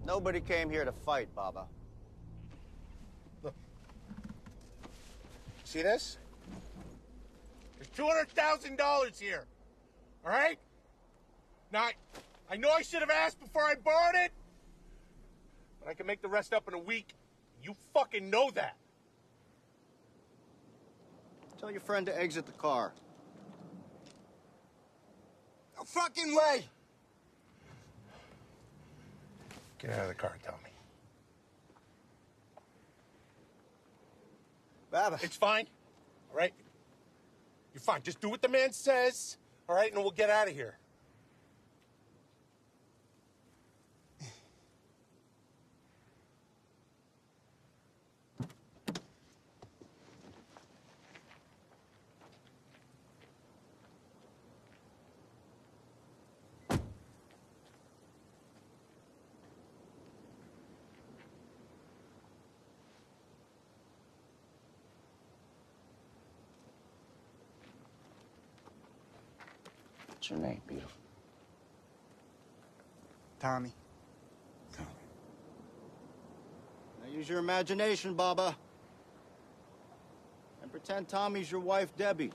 Nobody came here to fight, Baba. Look. See this? There's two hundred thousand dollars here. All right? Now, I, I know I should have asked before I borrowed it, but I can make the rest up in a week. You fucking know that. Tell your friend to exit the car. fucking way! Get out of the car, Tommy. Baba. It's fine, all right? You're fine. Just do what the man says, all right? And we'll get out of here. What's your name, beautiful? Tommy. Tommy. Now use your imagination, Baba. And pretend Tommy's your wife, Debbie.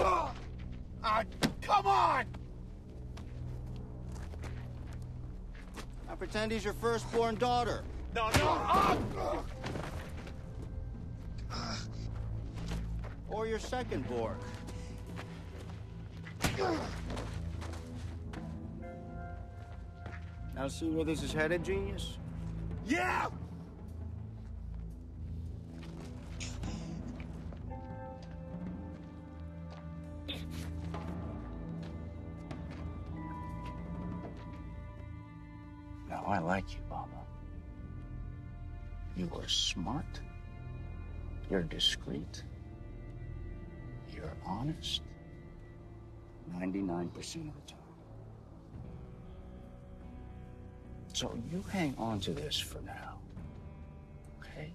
Ah, oh, come on! Now pretend he's your firstborn daughter. No, no. Or your second board. Now see where this is headed, genius? Yeah! Now I like you, Baba. You are smart, you're discreet, you're honest, ninety-nine percent of the time. So you hang on to this for now, okay?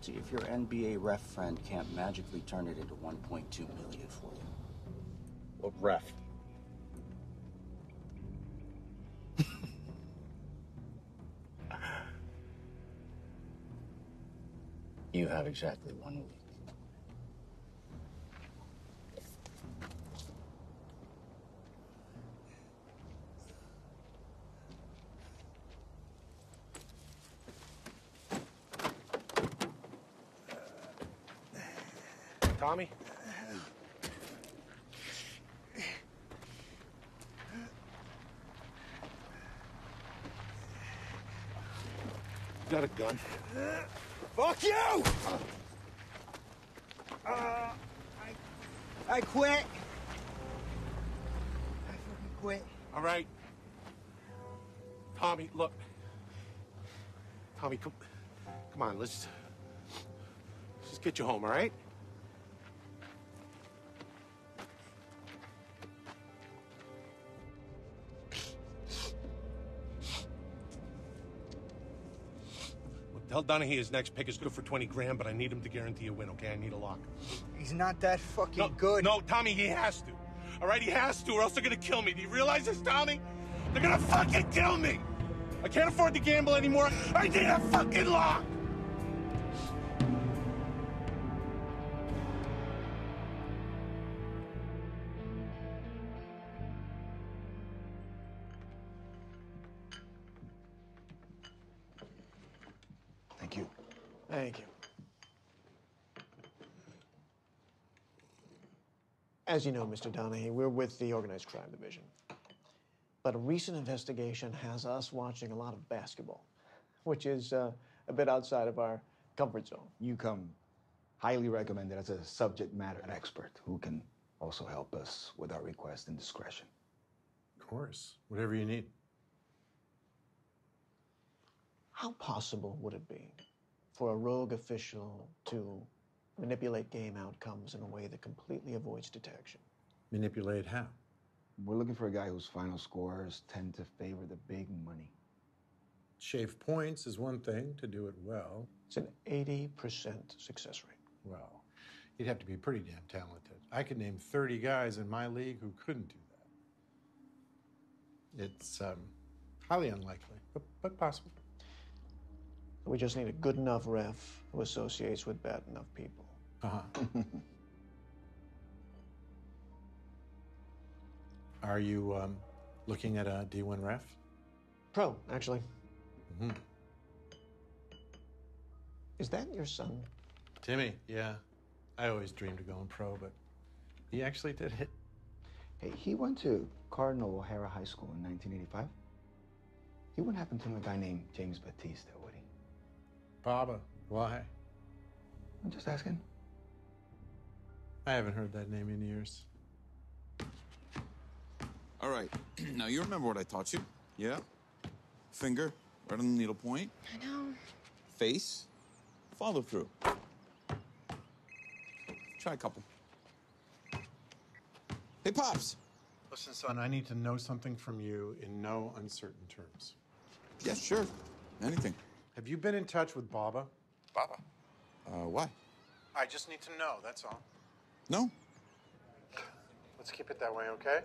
See, if your N B A ref friend can't magically turn it into one point two million for you. What ref? You have exactly one week. Tommy? Got a gun. Fuck you! Uh, I, I quit. I fucking quit. All right. Tommy, look. Tommy, come, come on. Let's, let's just get you home, all right? Tell Donaghy his next pick is good for twenty grand, but I need him to guarantee a win, okay? I need a lock. He's not that fucking no, good. No, Tommy, he has to. All right, he has to, or else they're gonna kill me. Do you realize this, Tommy? They're gonna fucking kill me! I can't afford to gamble anymore. I need a fucking lock! Thank you. As you know, Mister Donaghy, we're with the Organized Crime Division. But a recent investigation has us watching a lot of basketball, which is uh, a bit outside of our comfort zone. You come highly recommended as a subject matter expert who can also help us with our request and discretion. Of course. Whatever you need. How possible would it be for a rogue official to manipulate game outcomes in a way that completely avoids detection? Manipulate how? We're looking for a guy whose final scores tend to favor the big money. Shave points is one thing, to do it well. It's an eighty percent success rate. Well, you'd have to be pretty damn talented. I could name thirty guys in my league who couldn't do that. It's um, highly unlikely, but, but possible. We just need a good enough ref who associates with bad enough people. Uh-huh. Are you um, looking at a D one ref? Pro, actually. Mm-hmm. Is that your son? Timmy, yeah. I always dreamed of going pro, but he actually did it. Hey, he went to Cardinal O'Hara High School in nineteen eighty-five. He wouldn't happen to know a guy named James Batista, would he? Papa, why? I'm just asking. I haven't heard that name in years. All right. Now, you remember what I taught you, yeah? Finger, right on the needle point. I know. Face, follow through. Try a couple. Hey, Pops. Listen, son, I need to know something from you in no uncertain terms. Yeah, sure. Anything. Have you been in touch with Baba? Baba? Uh, why? I just need to know, that's all. No. Let's keep it that way, okay?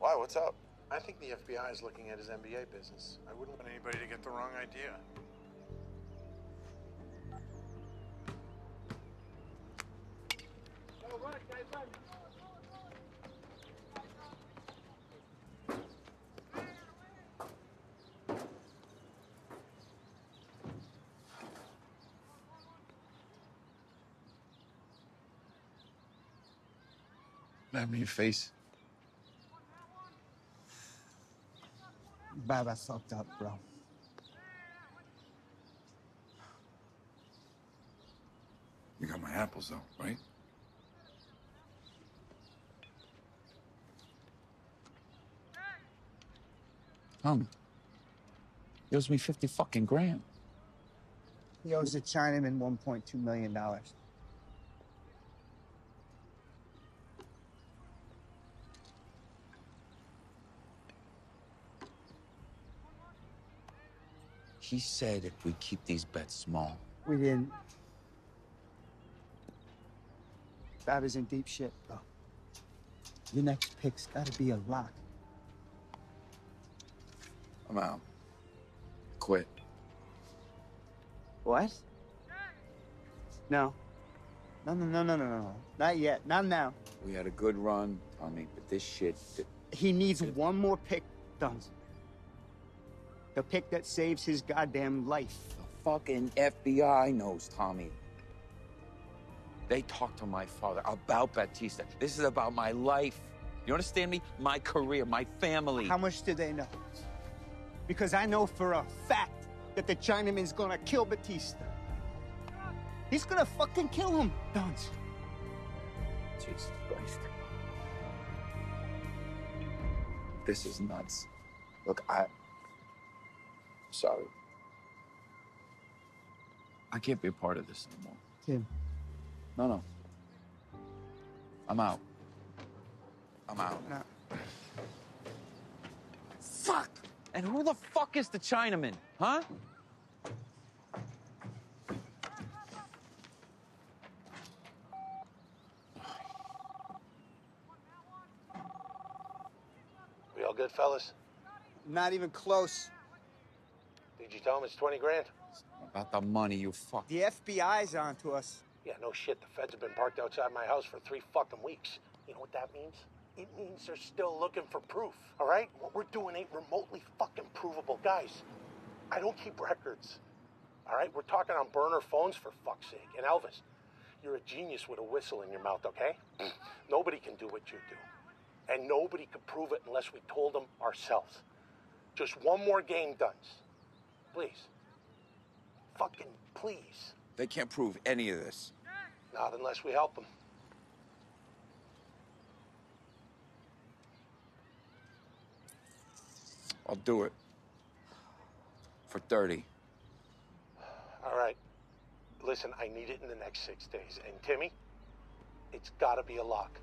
Why? What's up? I think the F B I is looking at his M B A business. I wouldn't want anybody to get the wrong idea. Have your face. Baba fucked up, bro. You got my apples, though, right? Tommy, he owes me fifty fucking grand. He owes the Chinaman one point two million dollars. He said if we keep these bets small. We didn't. Baba's in deep shit, bro. Your next pick's gotta be a lock. I'm out. Quit. What? No. No, no, no, no, no, no. Not yet. Not now. We had a good run, Tommy, but this shit... Did... He needs did... one more pick, Duns. The pick that saves his goddamn life. The fucking F B I knows, Tommy. They talked to my father about Batista. This is about my life. You understand me? My career, my family. How much do they know? Because I know for a fact that the Chinaman's gonna kill Batista. He's gonna fucking kill him, Dunce. Jesus Christ. This is nuts. Look, I... Sorry. I can't be a part of this anymore. Tim. No, no. I'm out. I'm out. No. Fuck! And who the fuck is the Chinaman, huh? We all good, fellas? Not even close. Did you tell him it's twenty grand? It's about the money, you fuck. The F B I's on to us. Yeah, no shit. The feds have been parked outside my house for three fucking weeks. You know what that means? It means they're still looking for proof, all right? What we're doing ain't remotely fucking provable. Guys, I don't keep records, all right? We're talking on burner phones, for fuck's sake. And Elvis, you're a genius with a whistle in your mouth, okay? Nobody can do what you do. And nobody could prove it unless we told them ourselves. Just one more game, Dunce. Please. Fucking please. They can't prove any of this. Not unless we help them. I'll do it. For thirty. All right. Listen, I need it in the next six days. And Timmy, it's gotta be a lock.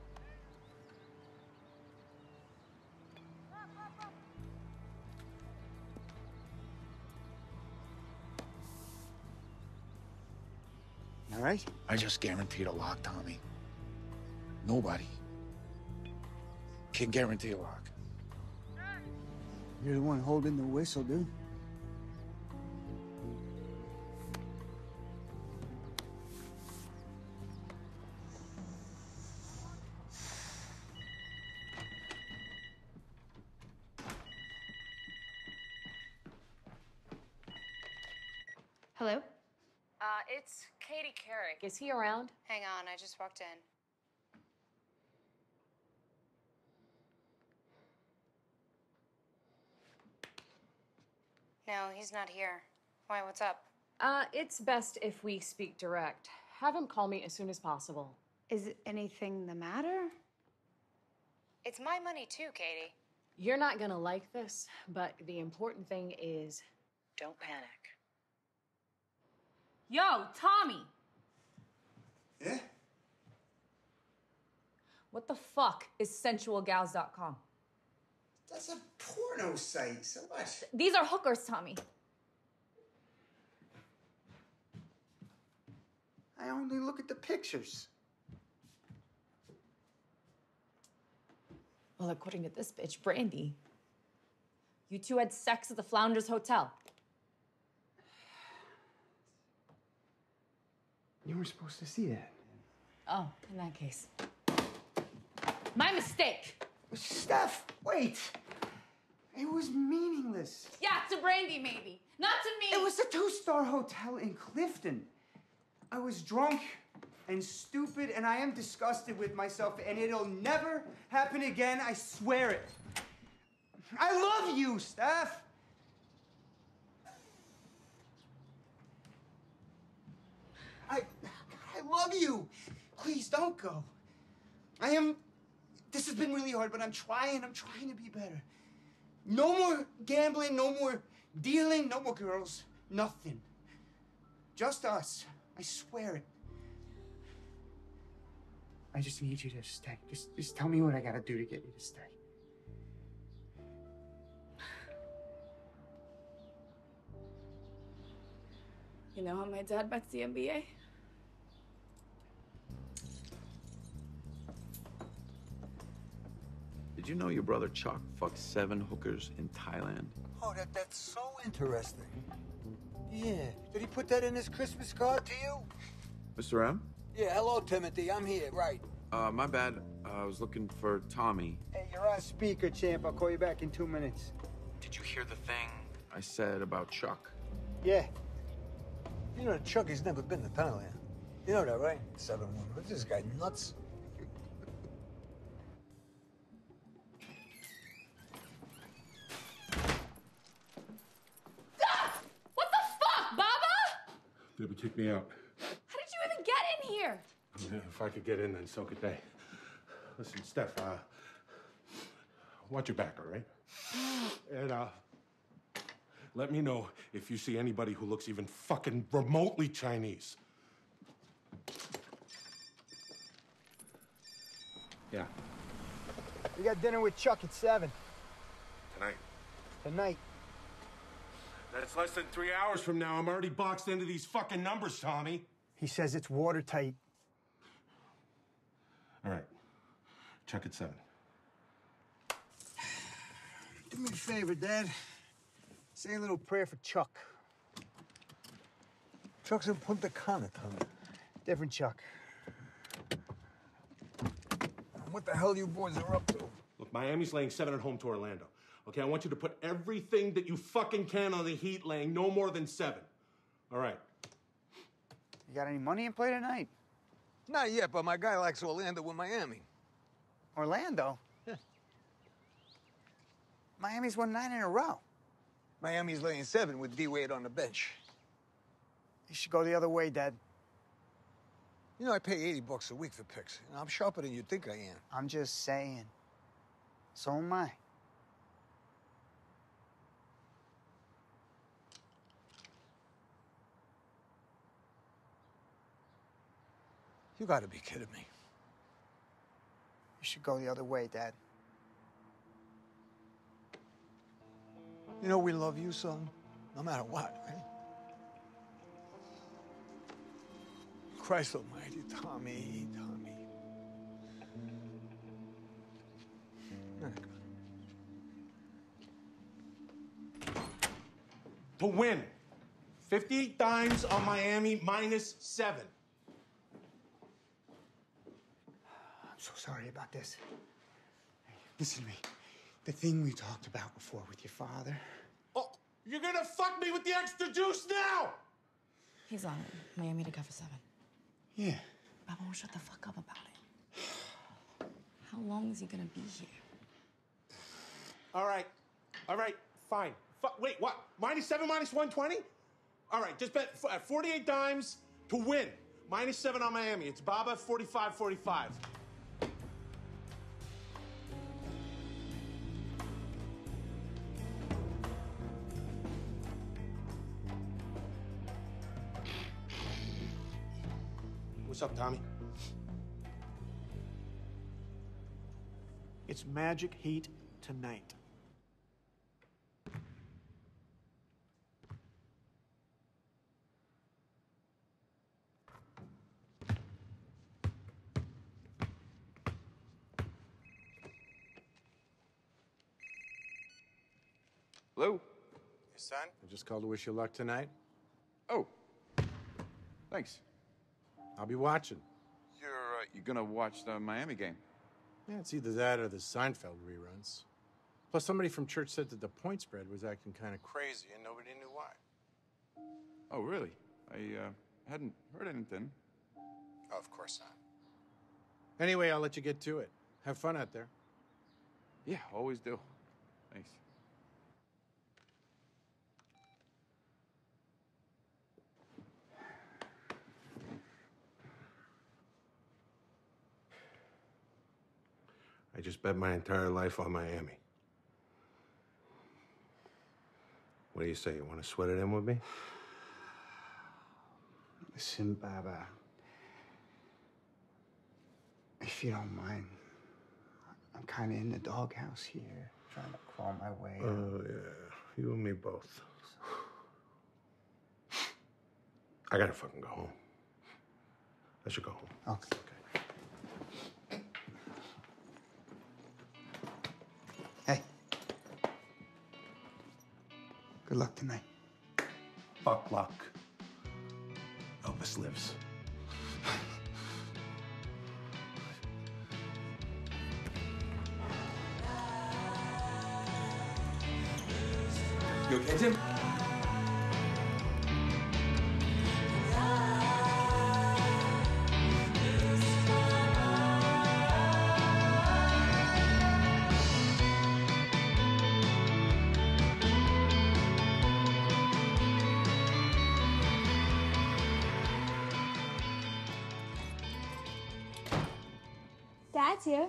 All right. I just guaranteed a lock, Tommy. Nobody can guarantee a lock. You're the one holding the whistle, dude. Hello? Uh, it's Katie Carrick. Is he around? Hang on, I just walked in. No, he's not here. Why, what's up? Uh, it's best if we speak direct. Have him call me as soon as possible. Is anything the matter? It's my money too, Katie. You're not gonna like this, but the important thing is don't panic. Yo, Tommy! Yeah? What the fuck is sensual gals dot com? That's a porno site, so what? These are hookers, Tommy. I only look at the pictures. Well, according to this bitch, Brandy, you two had sex at the Flounders Hotel. You were supposed to see that. Oh, in that case. My mistake! Steph, wait! It was meaningless. Yeah, to Brandy, maybe. Not to me! It was a two-star hotel in Clifton. I was drunk and stupid, and I am disgusted with myself, and it'll never happen again, I swear it. I love you, Steph! I, I love you! Please, don't go. I am... This has been really hard, but I'm trying. I'm trying to be better. No more gambling, no more dealing, no more girls. Nothing. Just us. I swear it. I just need you to stay. Just, just tell me what I gotta do to get you to stay. You know how my dad bets the N B A? Did you know your brother Chuck fucked seven hookers in Thailand? Oh, that, that's so interesting. Yeah. Did he put that in his Christmas card to you? Mister M? Yeah, hello, Timothy. I'm here, right. Uh, my bad. Uh, I was looking for Tommy. Hey, you're on speaker, champ. I'll call you back in two minutes. Did you hear the thing I said about Chuck? Yeah. You know, Chuck has never been to Thailand. You know that, right? Seven hookers. This guy nuts. Debbie kicked me out. How did you even get in here? Yeah, if I could get in, then so could they. Listen, Steph, uh, watch your back, all right? And, uh, let me know if you see anybody who looks even fucking remotely Chinese. Yeah. We got dinner with Chuck at seven. Tonight? Tonight. That's less than three hours from now. I'm already boxed into these fucking numbers, Tommy. He says it's watertight. All right. Check at seven. Do me a favor, Dad. Say a little prayer for Chuck. Chuck's in Punta Cana, Tommy. Different Chuck. What the hell you boys are up to? Look, Miami's laying seven at home to Orlando. Okay, I want you to put everything that you fucking can on the Heat, laying no more than seven. All right. You got any money in play tonight? Not yet, but my guy likes Orlando with Miami. Orlando? Yeah. Miami's won nine in a row. Miami's laying seven with D-Wade on the bench. You should go the other way, Dad. You know, I pay eighty bucks a week for picks, and I'm sharper than you think I am. I'm just saying. So am I. You gotta be kidding me. You should go the other way, Dad. You know we love you, son, no matter what, right? Christ almighty, Tommy, Tommy. Not good. To win, fifty-eight dimes on Miami minus seven. So sorry about this. Hey, listen to me. The thing we talked about before with your father. Oh, you're gonna fuck me with the extra juice now! He's on it. Miami to cover seven. Yeah. But I won't shut the fuck up about it. How long is he gonna be here? All right. All right. Fine. F wait, what? minus seven, minus one twenty? All right, just bet f at forty-eight dimes to win. minus seven on Miami. It's Baba, forty-five forty-five. What's up, Tommy? It's Magic Heat tonight. Hello? Your son? I just called to wish you luck tonight. Oh. Thanks. I'll be watching. You're uh, you're gonna watch the Miami game? Yeah, it's either that or the Seinfeld reruns. Plus, somebody from church said that the point spread was acting kind of crazy, and nobody knew why. Oh, really? I uh, hadn't heard anything. Oh, of course not. Anyway, I'll let you get to it. Have fun out there. Yeah, always do. Thanks. I just bet my entire life on Miami. What do you say? You want to sweat it in with me? Listen, Baba. If you don't mind, I'm kind of in the doghouse here, trying to claw my way out. Oh, uh, yeah. You and me both. I gotta fucking go home. I should go home. Okay. Okay. Good luck tonight. Fuck luck. Elvis lives. You okay, Tim? Here.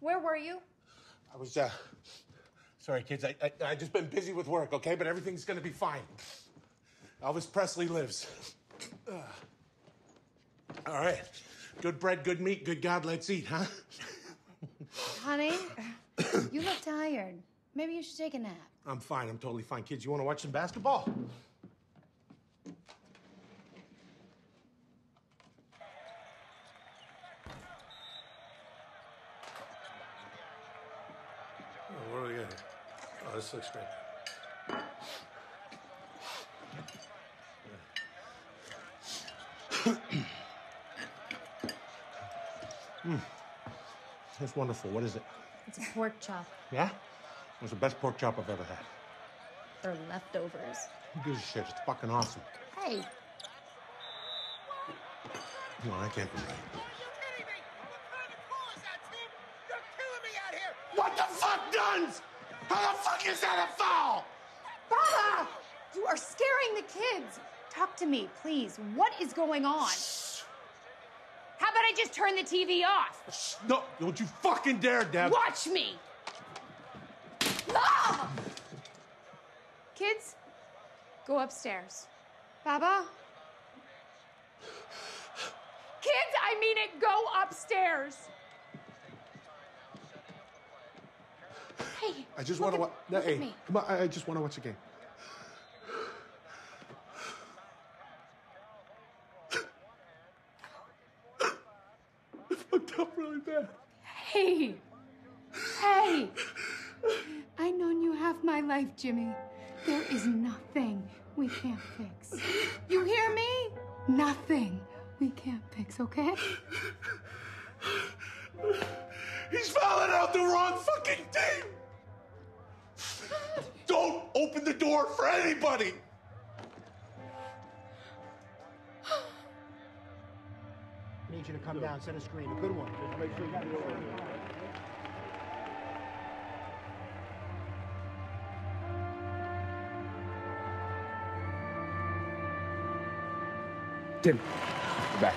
Where were you? I was, uh, sorry, kids. I, I, I just been busy with work, okay? But everything's gonna be fine. Elvis Presley lives. All right. Good bread, good meat, good God, let's eat, huh? Honey, you look tired. Maybe you should take a nap. I'm fine. I'm totally fine. Kids, you wanna watch some basketball? This looks great. mm. That's wonderful. What is it? It's a pork chop. Yeah? It was the best pork chop I've ever had. They're leftovers. Who gives a shit? It's fucking awesome. Hey. No, I can't be right. You're kidding me! What kind of call is that, Steve? You're killing me out here! What the fuck, Duns? How the fuck is that a foul? Baba! You are scaring the kids. Talk to me, please. What is going on? Shh. How about I just turn the T V off? Shh. No, don't you fucking dare, Deb. Watch me. Ah! Kids, go upstairs. Baba? Kids, I mean it, go upstairs. Hey, I just want to watch. No, hey, me. Come on! I, I just want to watch the game. I fucked up really bad. Hey, hey! I known you half my life, Jimmy. There is nothing we can't fix. You hear me? Nothing we can't fix. Okay? He's fouling out the wrong fucking team. Don't open open the door for anybody. I need you to come yeah. down, set a screen, a good one. Just make sure you got it. Tim, we're back.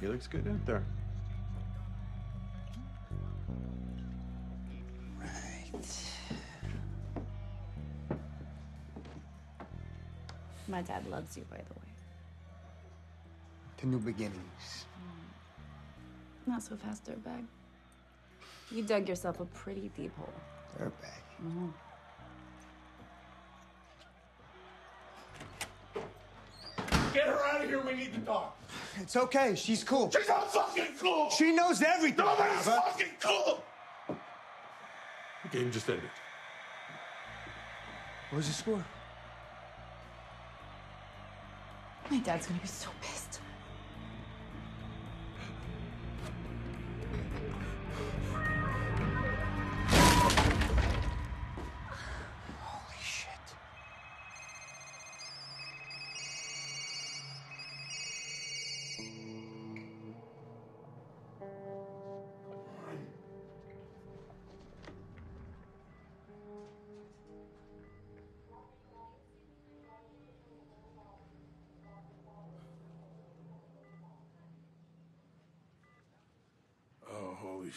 He looks good out there. Right. My dad loves you, by the way. To new beginnings. Not so fast, dirtbag. You dug yourself a pretty deep hole. Dirtbag. Mm-hmm. Get her out of here. We need to talk. It's okay. She's cool. She's not fucking cool. She knows everything. Nobody's Baba. fucking cool. The game just ended. What was the score? My dad's gonna be so pissed.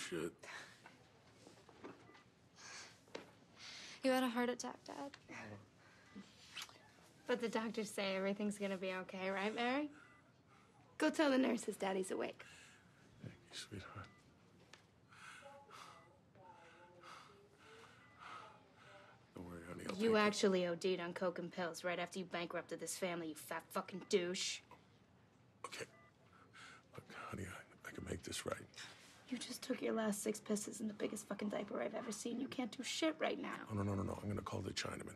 Shit. You had a heart attack, Dad. But the doctors say everything's gonna be okay, right, Mary? Go tell the nurses Daddy's awake. Thank you, sweetheart. Don't worry, honey. I'll you actually it. OD'd on coke and pills right after you bankrupted this family, you fat fucking douche. Okay. Look, honey, I, I can make this right. You just took your last six pisses in the biggest fucking diaper I've ever seen. You can't do shit right now. Oh, no, no, no, no. I'm gonna call the Chinaman.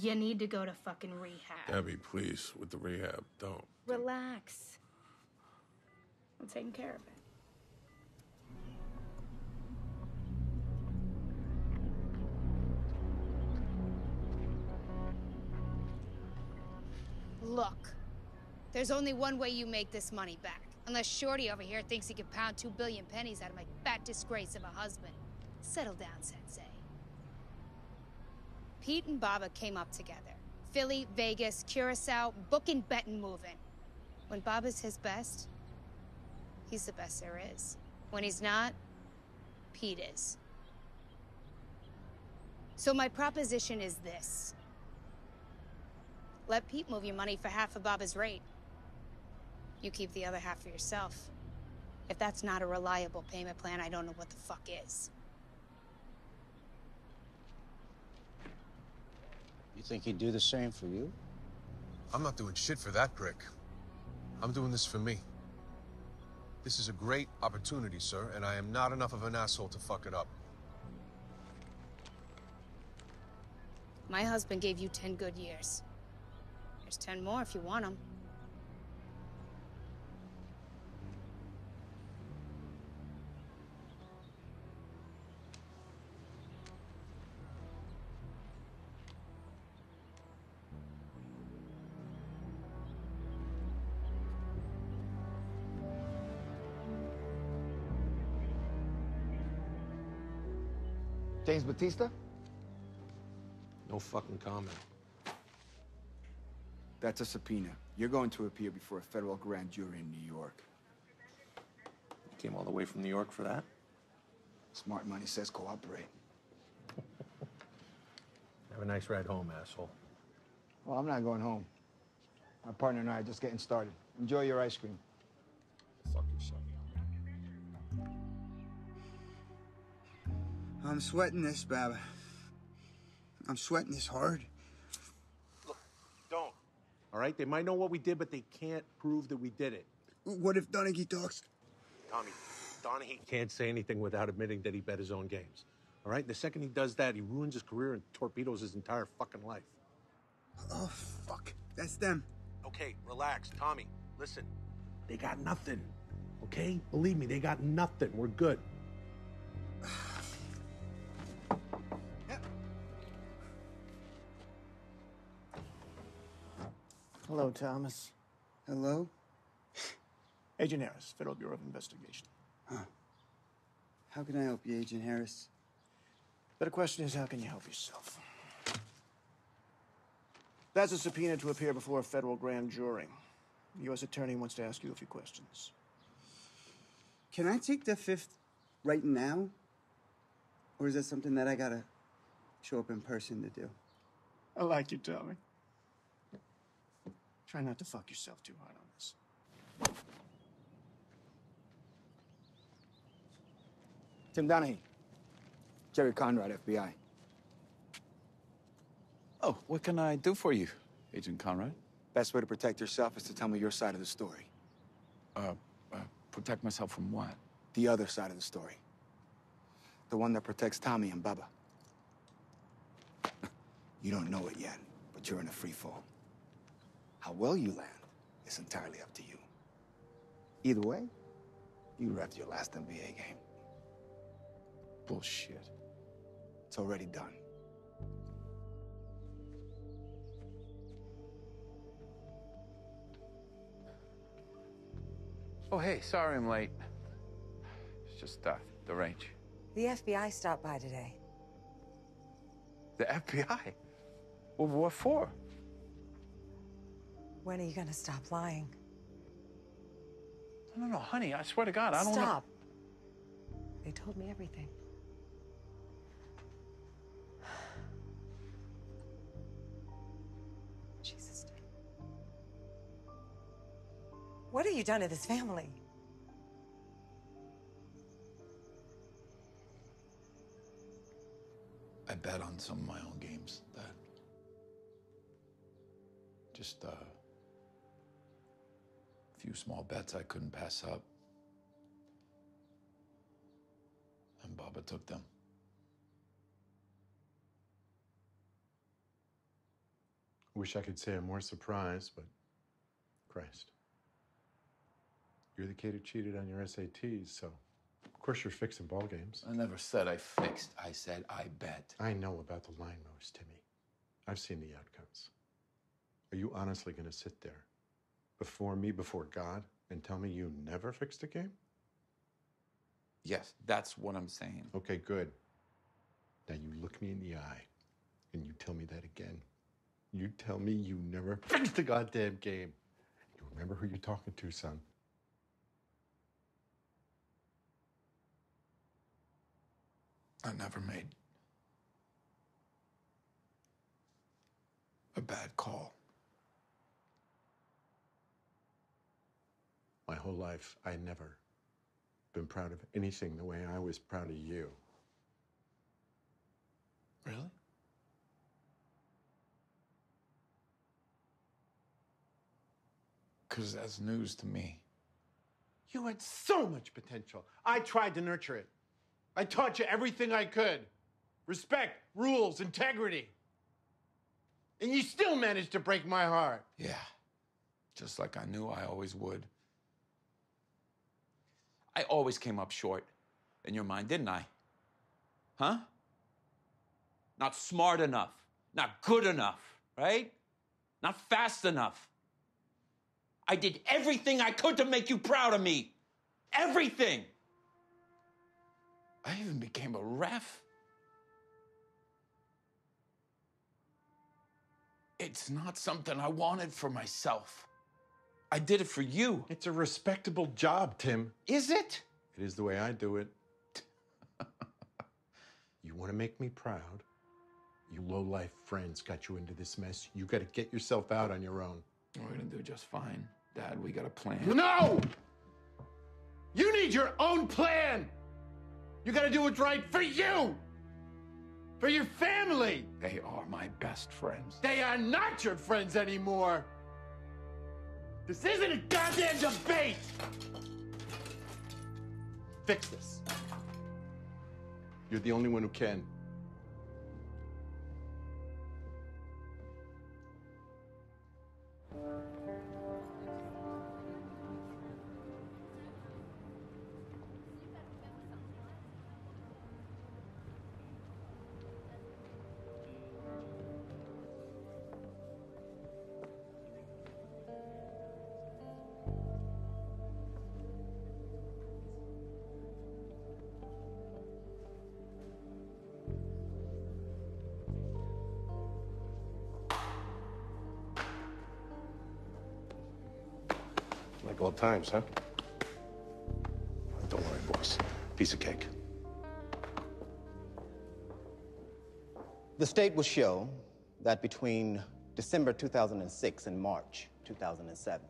You need to go to fucking rehab. Debbie, please, with the rehab, don't. Relax. I'm taking care of it. Look, there's only one way you make this money back. Unless Shorty over here thinks he can pound two billion pennies out of my fat disgrace of a husband. Settle down, Sensei. Pete and Baba came up together. Philly, Vegas, Curacao, booking, betting, moving. When Baba's his best, he's the best there is. When he's not, Pete is. So my proposition is this. Let Pete move your money for half of Baba's rate. You keep the other half for yourself. If that's not a reliable payment plan, I don't know what the fuck is. You think he'd do the same for you? I'm not doing shit for that prick. I'm doing this for me. This is a great opportunity, sir, and I am not enough of an asshole to fuck it up. My husband gave you ten good years. There's ten more if you want them. James Batista? No fucking comment. That's a subpoena. You're going to appear before a federal grand jury in New York. You came all the way from New York for that? Smart money says cooperate. Have a nice ride home, asshole. Well, I'm not going home. My partner and I are just getting started. Enjoy your ice cream. Fuck yourself. I'm sweating this, Baba. I'm sweating this hard. Look, don't. All right? They might know what we did, but they can't prove that we did it. What if Donaghy talks? Tommy, Donaghy can't say anything without admitting that he bet his own games. All right? The second he does that, he ruins his career and torpedoes his entire fucking life. Oh, fuck. That's them. Okay, relax. Tommy, listen. They got nothing, okay? Believe me, they got nothing. We're good. Hello, Thomas. Hello? Agent Harris, Federal Bureau of Investigation. Huh. How can I help you, Agent Harris? Better question is, how can you help yourself? That's a subpoena to appear before a federal grand jury. The U S attorney wants to ask you a few questions. Can I take the fifth right now? Or is that something that I gotta show up in person to do? I like you, Tommy. Try not to fuck yourself too hard on this. Tim Donaghy. Jerry Conrad, F B I. Oh, what can I do for you, Agent Conrad? Best way to protect yourself is to tell me your side of the story. Uh, uh, protect myself from what? The other side of the story. The one that protects Tommy and Bubba. You don't know it yet, but you're in a free fall. How well you land is entirely up to you. Either way, you wrecked your last N B A game. Bullshit. It's already done. Oh, hey, sorry I'm late. It's just uh, the range. The F B I stopped by today. The F B I? Well, what for? When are you gonna stop lying? No, no, no, honey, I swear to God, I don't wanna... Stop. They told me everything. Jesus. What have you done to this family? I bet on some of my own games that... Just, uh... few small bets I couldn't pass up. And Baba took them. Wish I could say I'm more surprised, but Christ. You're the kid who cheated on your S A Ts, so of course you're fixing ball games. I never said I fixed. I said I bet. I know about the line moves, Timmy. I've seen the outcomes. Are you honestly gonna sit there? Before me, before God, and tell me you never fixed a game? Yes, that's what I'm saying. Okay, good. Now you look me in the eye, and you tell me that again. You tell me you never fixed a goddamn game. You remember who you're talking to, son. I never made a bad call. My whole life, I never been proud of anything the way I was proud of you. Really? Because that's news to me. You had so much potential. I tried to nurture it. I taught you everything I could. Respect, rules, integrity. And you still managed to break my heart. Yeah. Just like I knew I always would. I always came up short in your mind, didn't I? Huh? Not smart enough, not good enough, right? Not fast enough. I did everything I could to make you proud of me. Everything. I even became a ref. It's not something I wanted for myself. I did it for you. It's a respectable job, Tim. Is it? It is the way I do it. You want to make me proud? You low-life friends got you into this mess. You got to get yourself out on your own. We're going to do just fine. Dad, we got a plan. No! You need your own plan! You got to do what's right for you! For your family! They are my best friends. They are not your friends anymore! This isn't a goddamn debate! Fix this. You're the only one who can. Difficult times, huh? Don't worry, boss. Piece of cake. The state will show that between December two thousand six and March two thousand seven,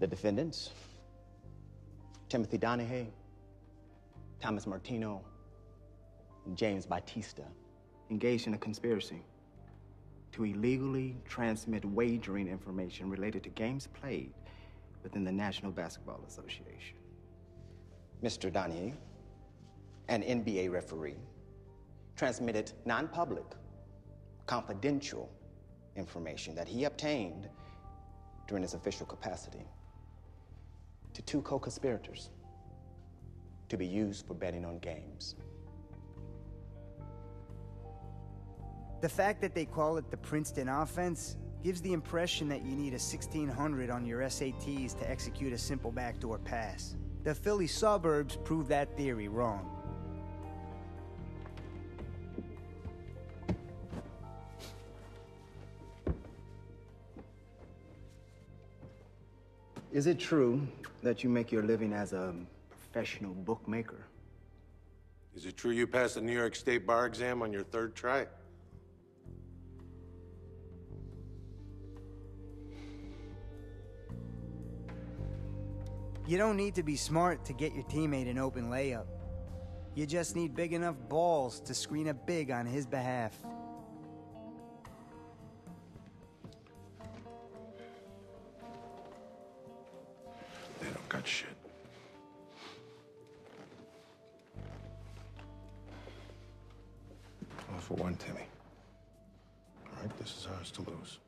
the defendants, Timothy Donaghy, Thomas Martino, and James Batista, engaged in a conspiracy to illegally transmit wagering information related to games played within the National Basketball Association. Mister Donaghy, an N B A referee, transmitted non-public, confidential information that he obtained during his official capacity to two co-conspirators to be used for betting on games. The fact that they call it the Princeton offense gives the impression that you need a sixteen hundred on your S A Ts to execute a simple backdoor pass. The Philly suburbs prove that theory wrong. Is it true that you make your living as a professional bookmaker? Is it true you passed the New York State bar exam on your third try? You don't need to be smart to get your teammate an open layup. You just need big enough balls to screen a big on his behalf. They don't got shit. All for one, Timmy. All right, this is ours to lose.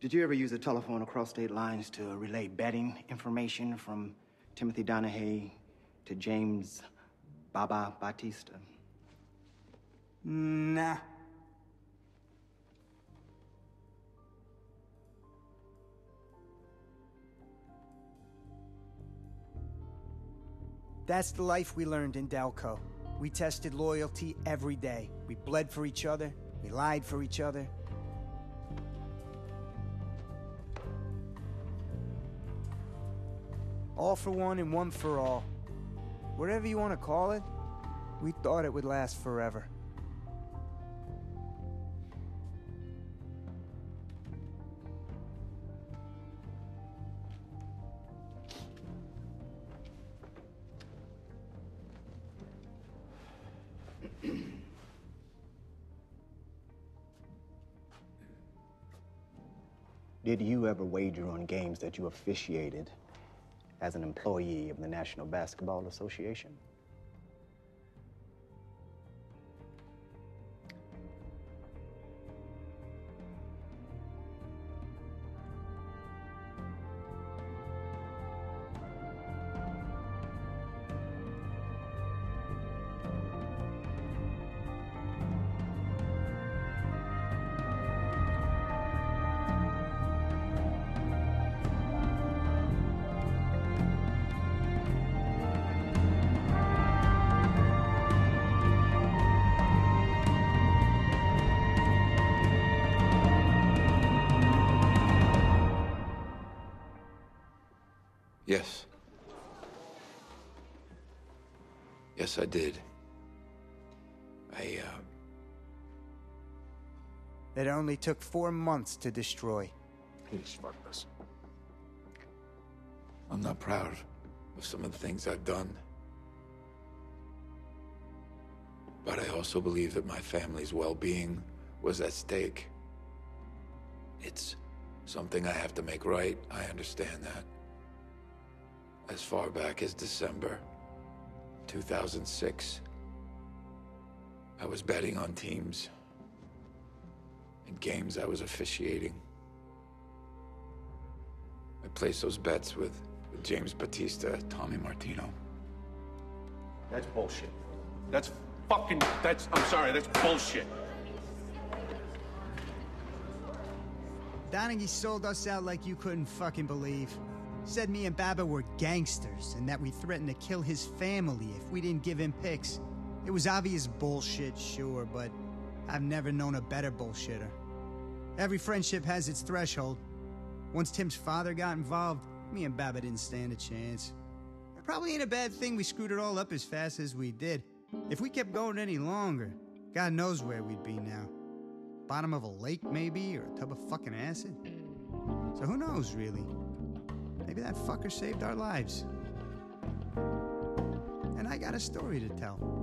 Did you ever use the telephone across state lines to relay betting information from Timothy Donaghy to James Baba Batista? Nah. That's the life we learned in Delco. We tested loyalty every day. We bled for each other. We lied for each other. All for one and one for all. Whatever you want to call it, we thought it would last forever. Did you ever wager on games that you officiated as an employee of the National Basketball Association? Yes. Yes, I did. I, uh... It only took four months to destroy. Please, fuck this. I'm not proud of some of the things I've done. But I also believe that my family's well-being was at stake. It's something I have to make right. I understand that. As far back as December two thousand six, I was betting on teams and games I was officiating. I placed those bets with, with James Batista, Tommy Martino. That's bullshit. That's fucking, that's, I'm sorry, that's bullshit. Donaghy sold us out like you couldn't fucking believe. Said me and Baba were gangsters and that we threatened to kill his family if we didn't give him picks. It was obvious bullshit, sure, but I've never known a better bullshitter. Every friendship has its threshold. Once Tim's father got involved, me and Baba didn't stand a chance. It probably ain't a bad thing we screwed it all up as fast as we did. If we kept going any longer, God knows where we'd be now. Bottom of a lake, maybe, or a tub of fucking acid. So who knows, really? Maybe that fucker saved our lives. And I got a story to tell.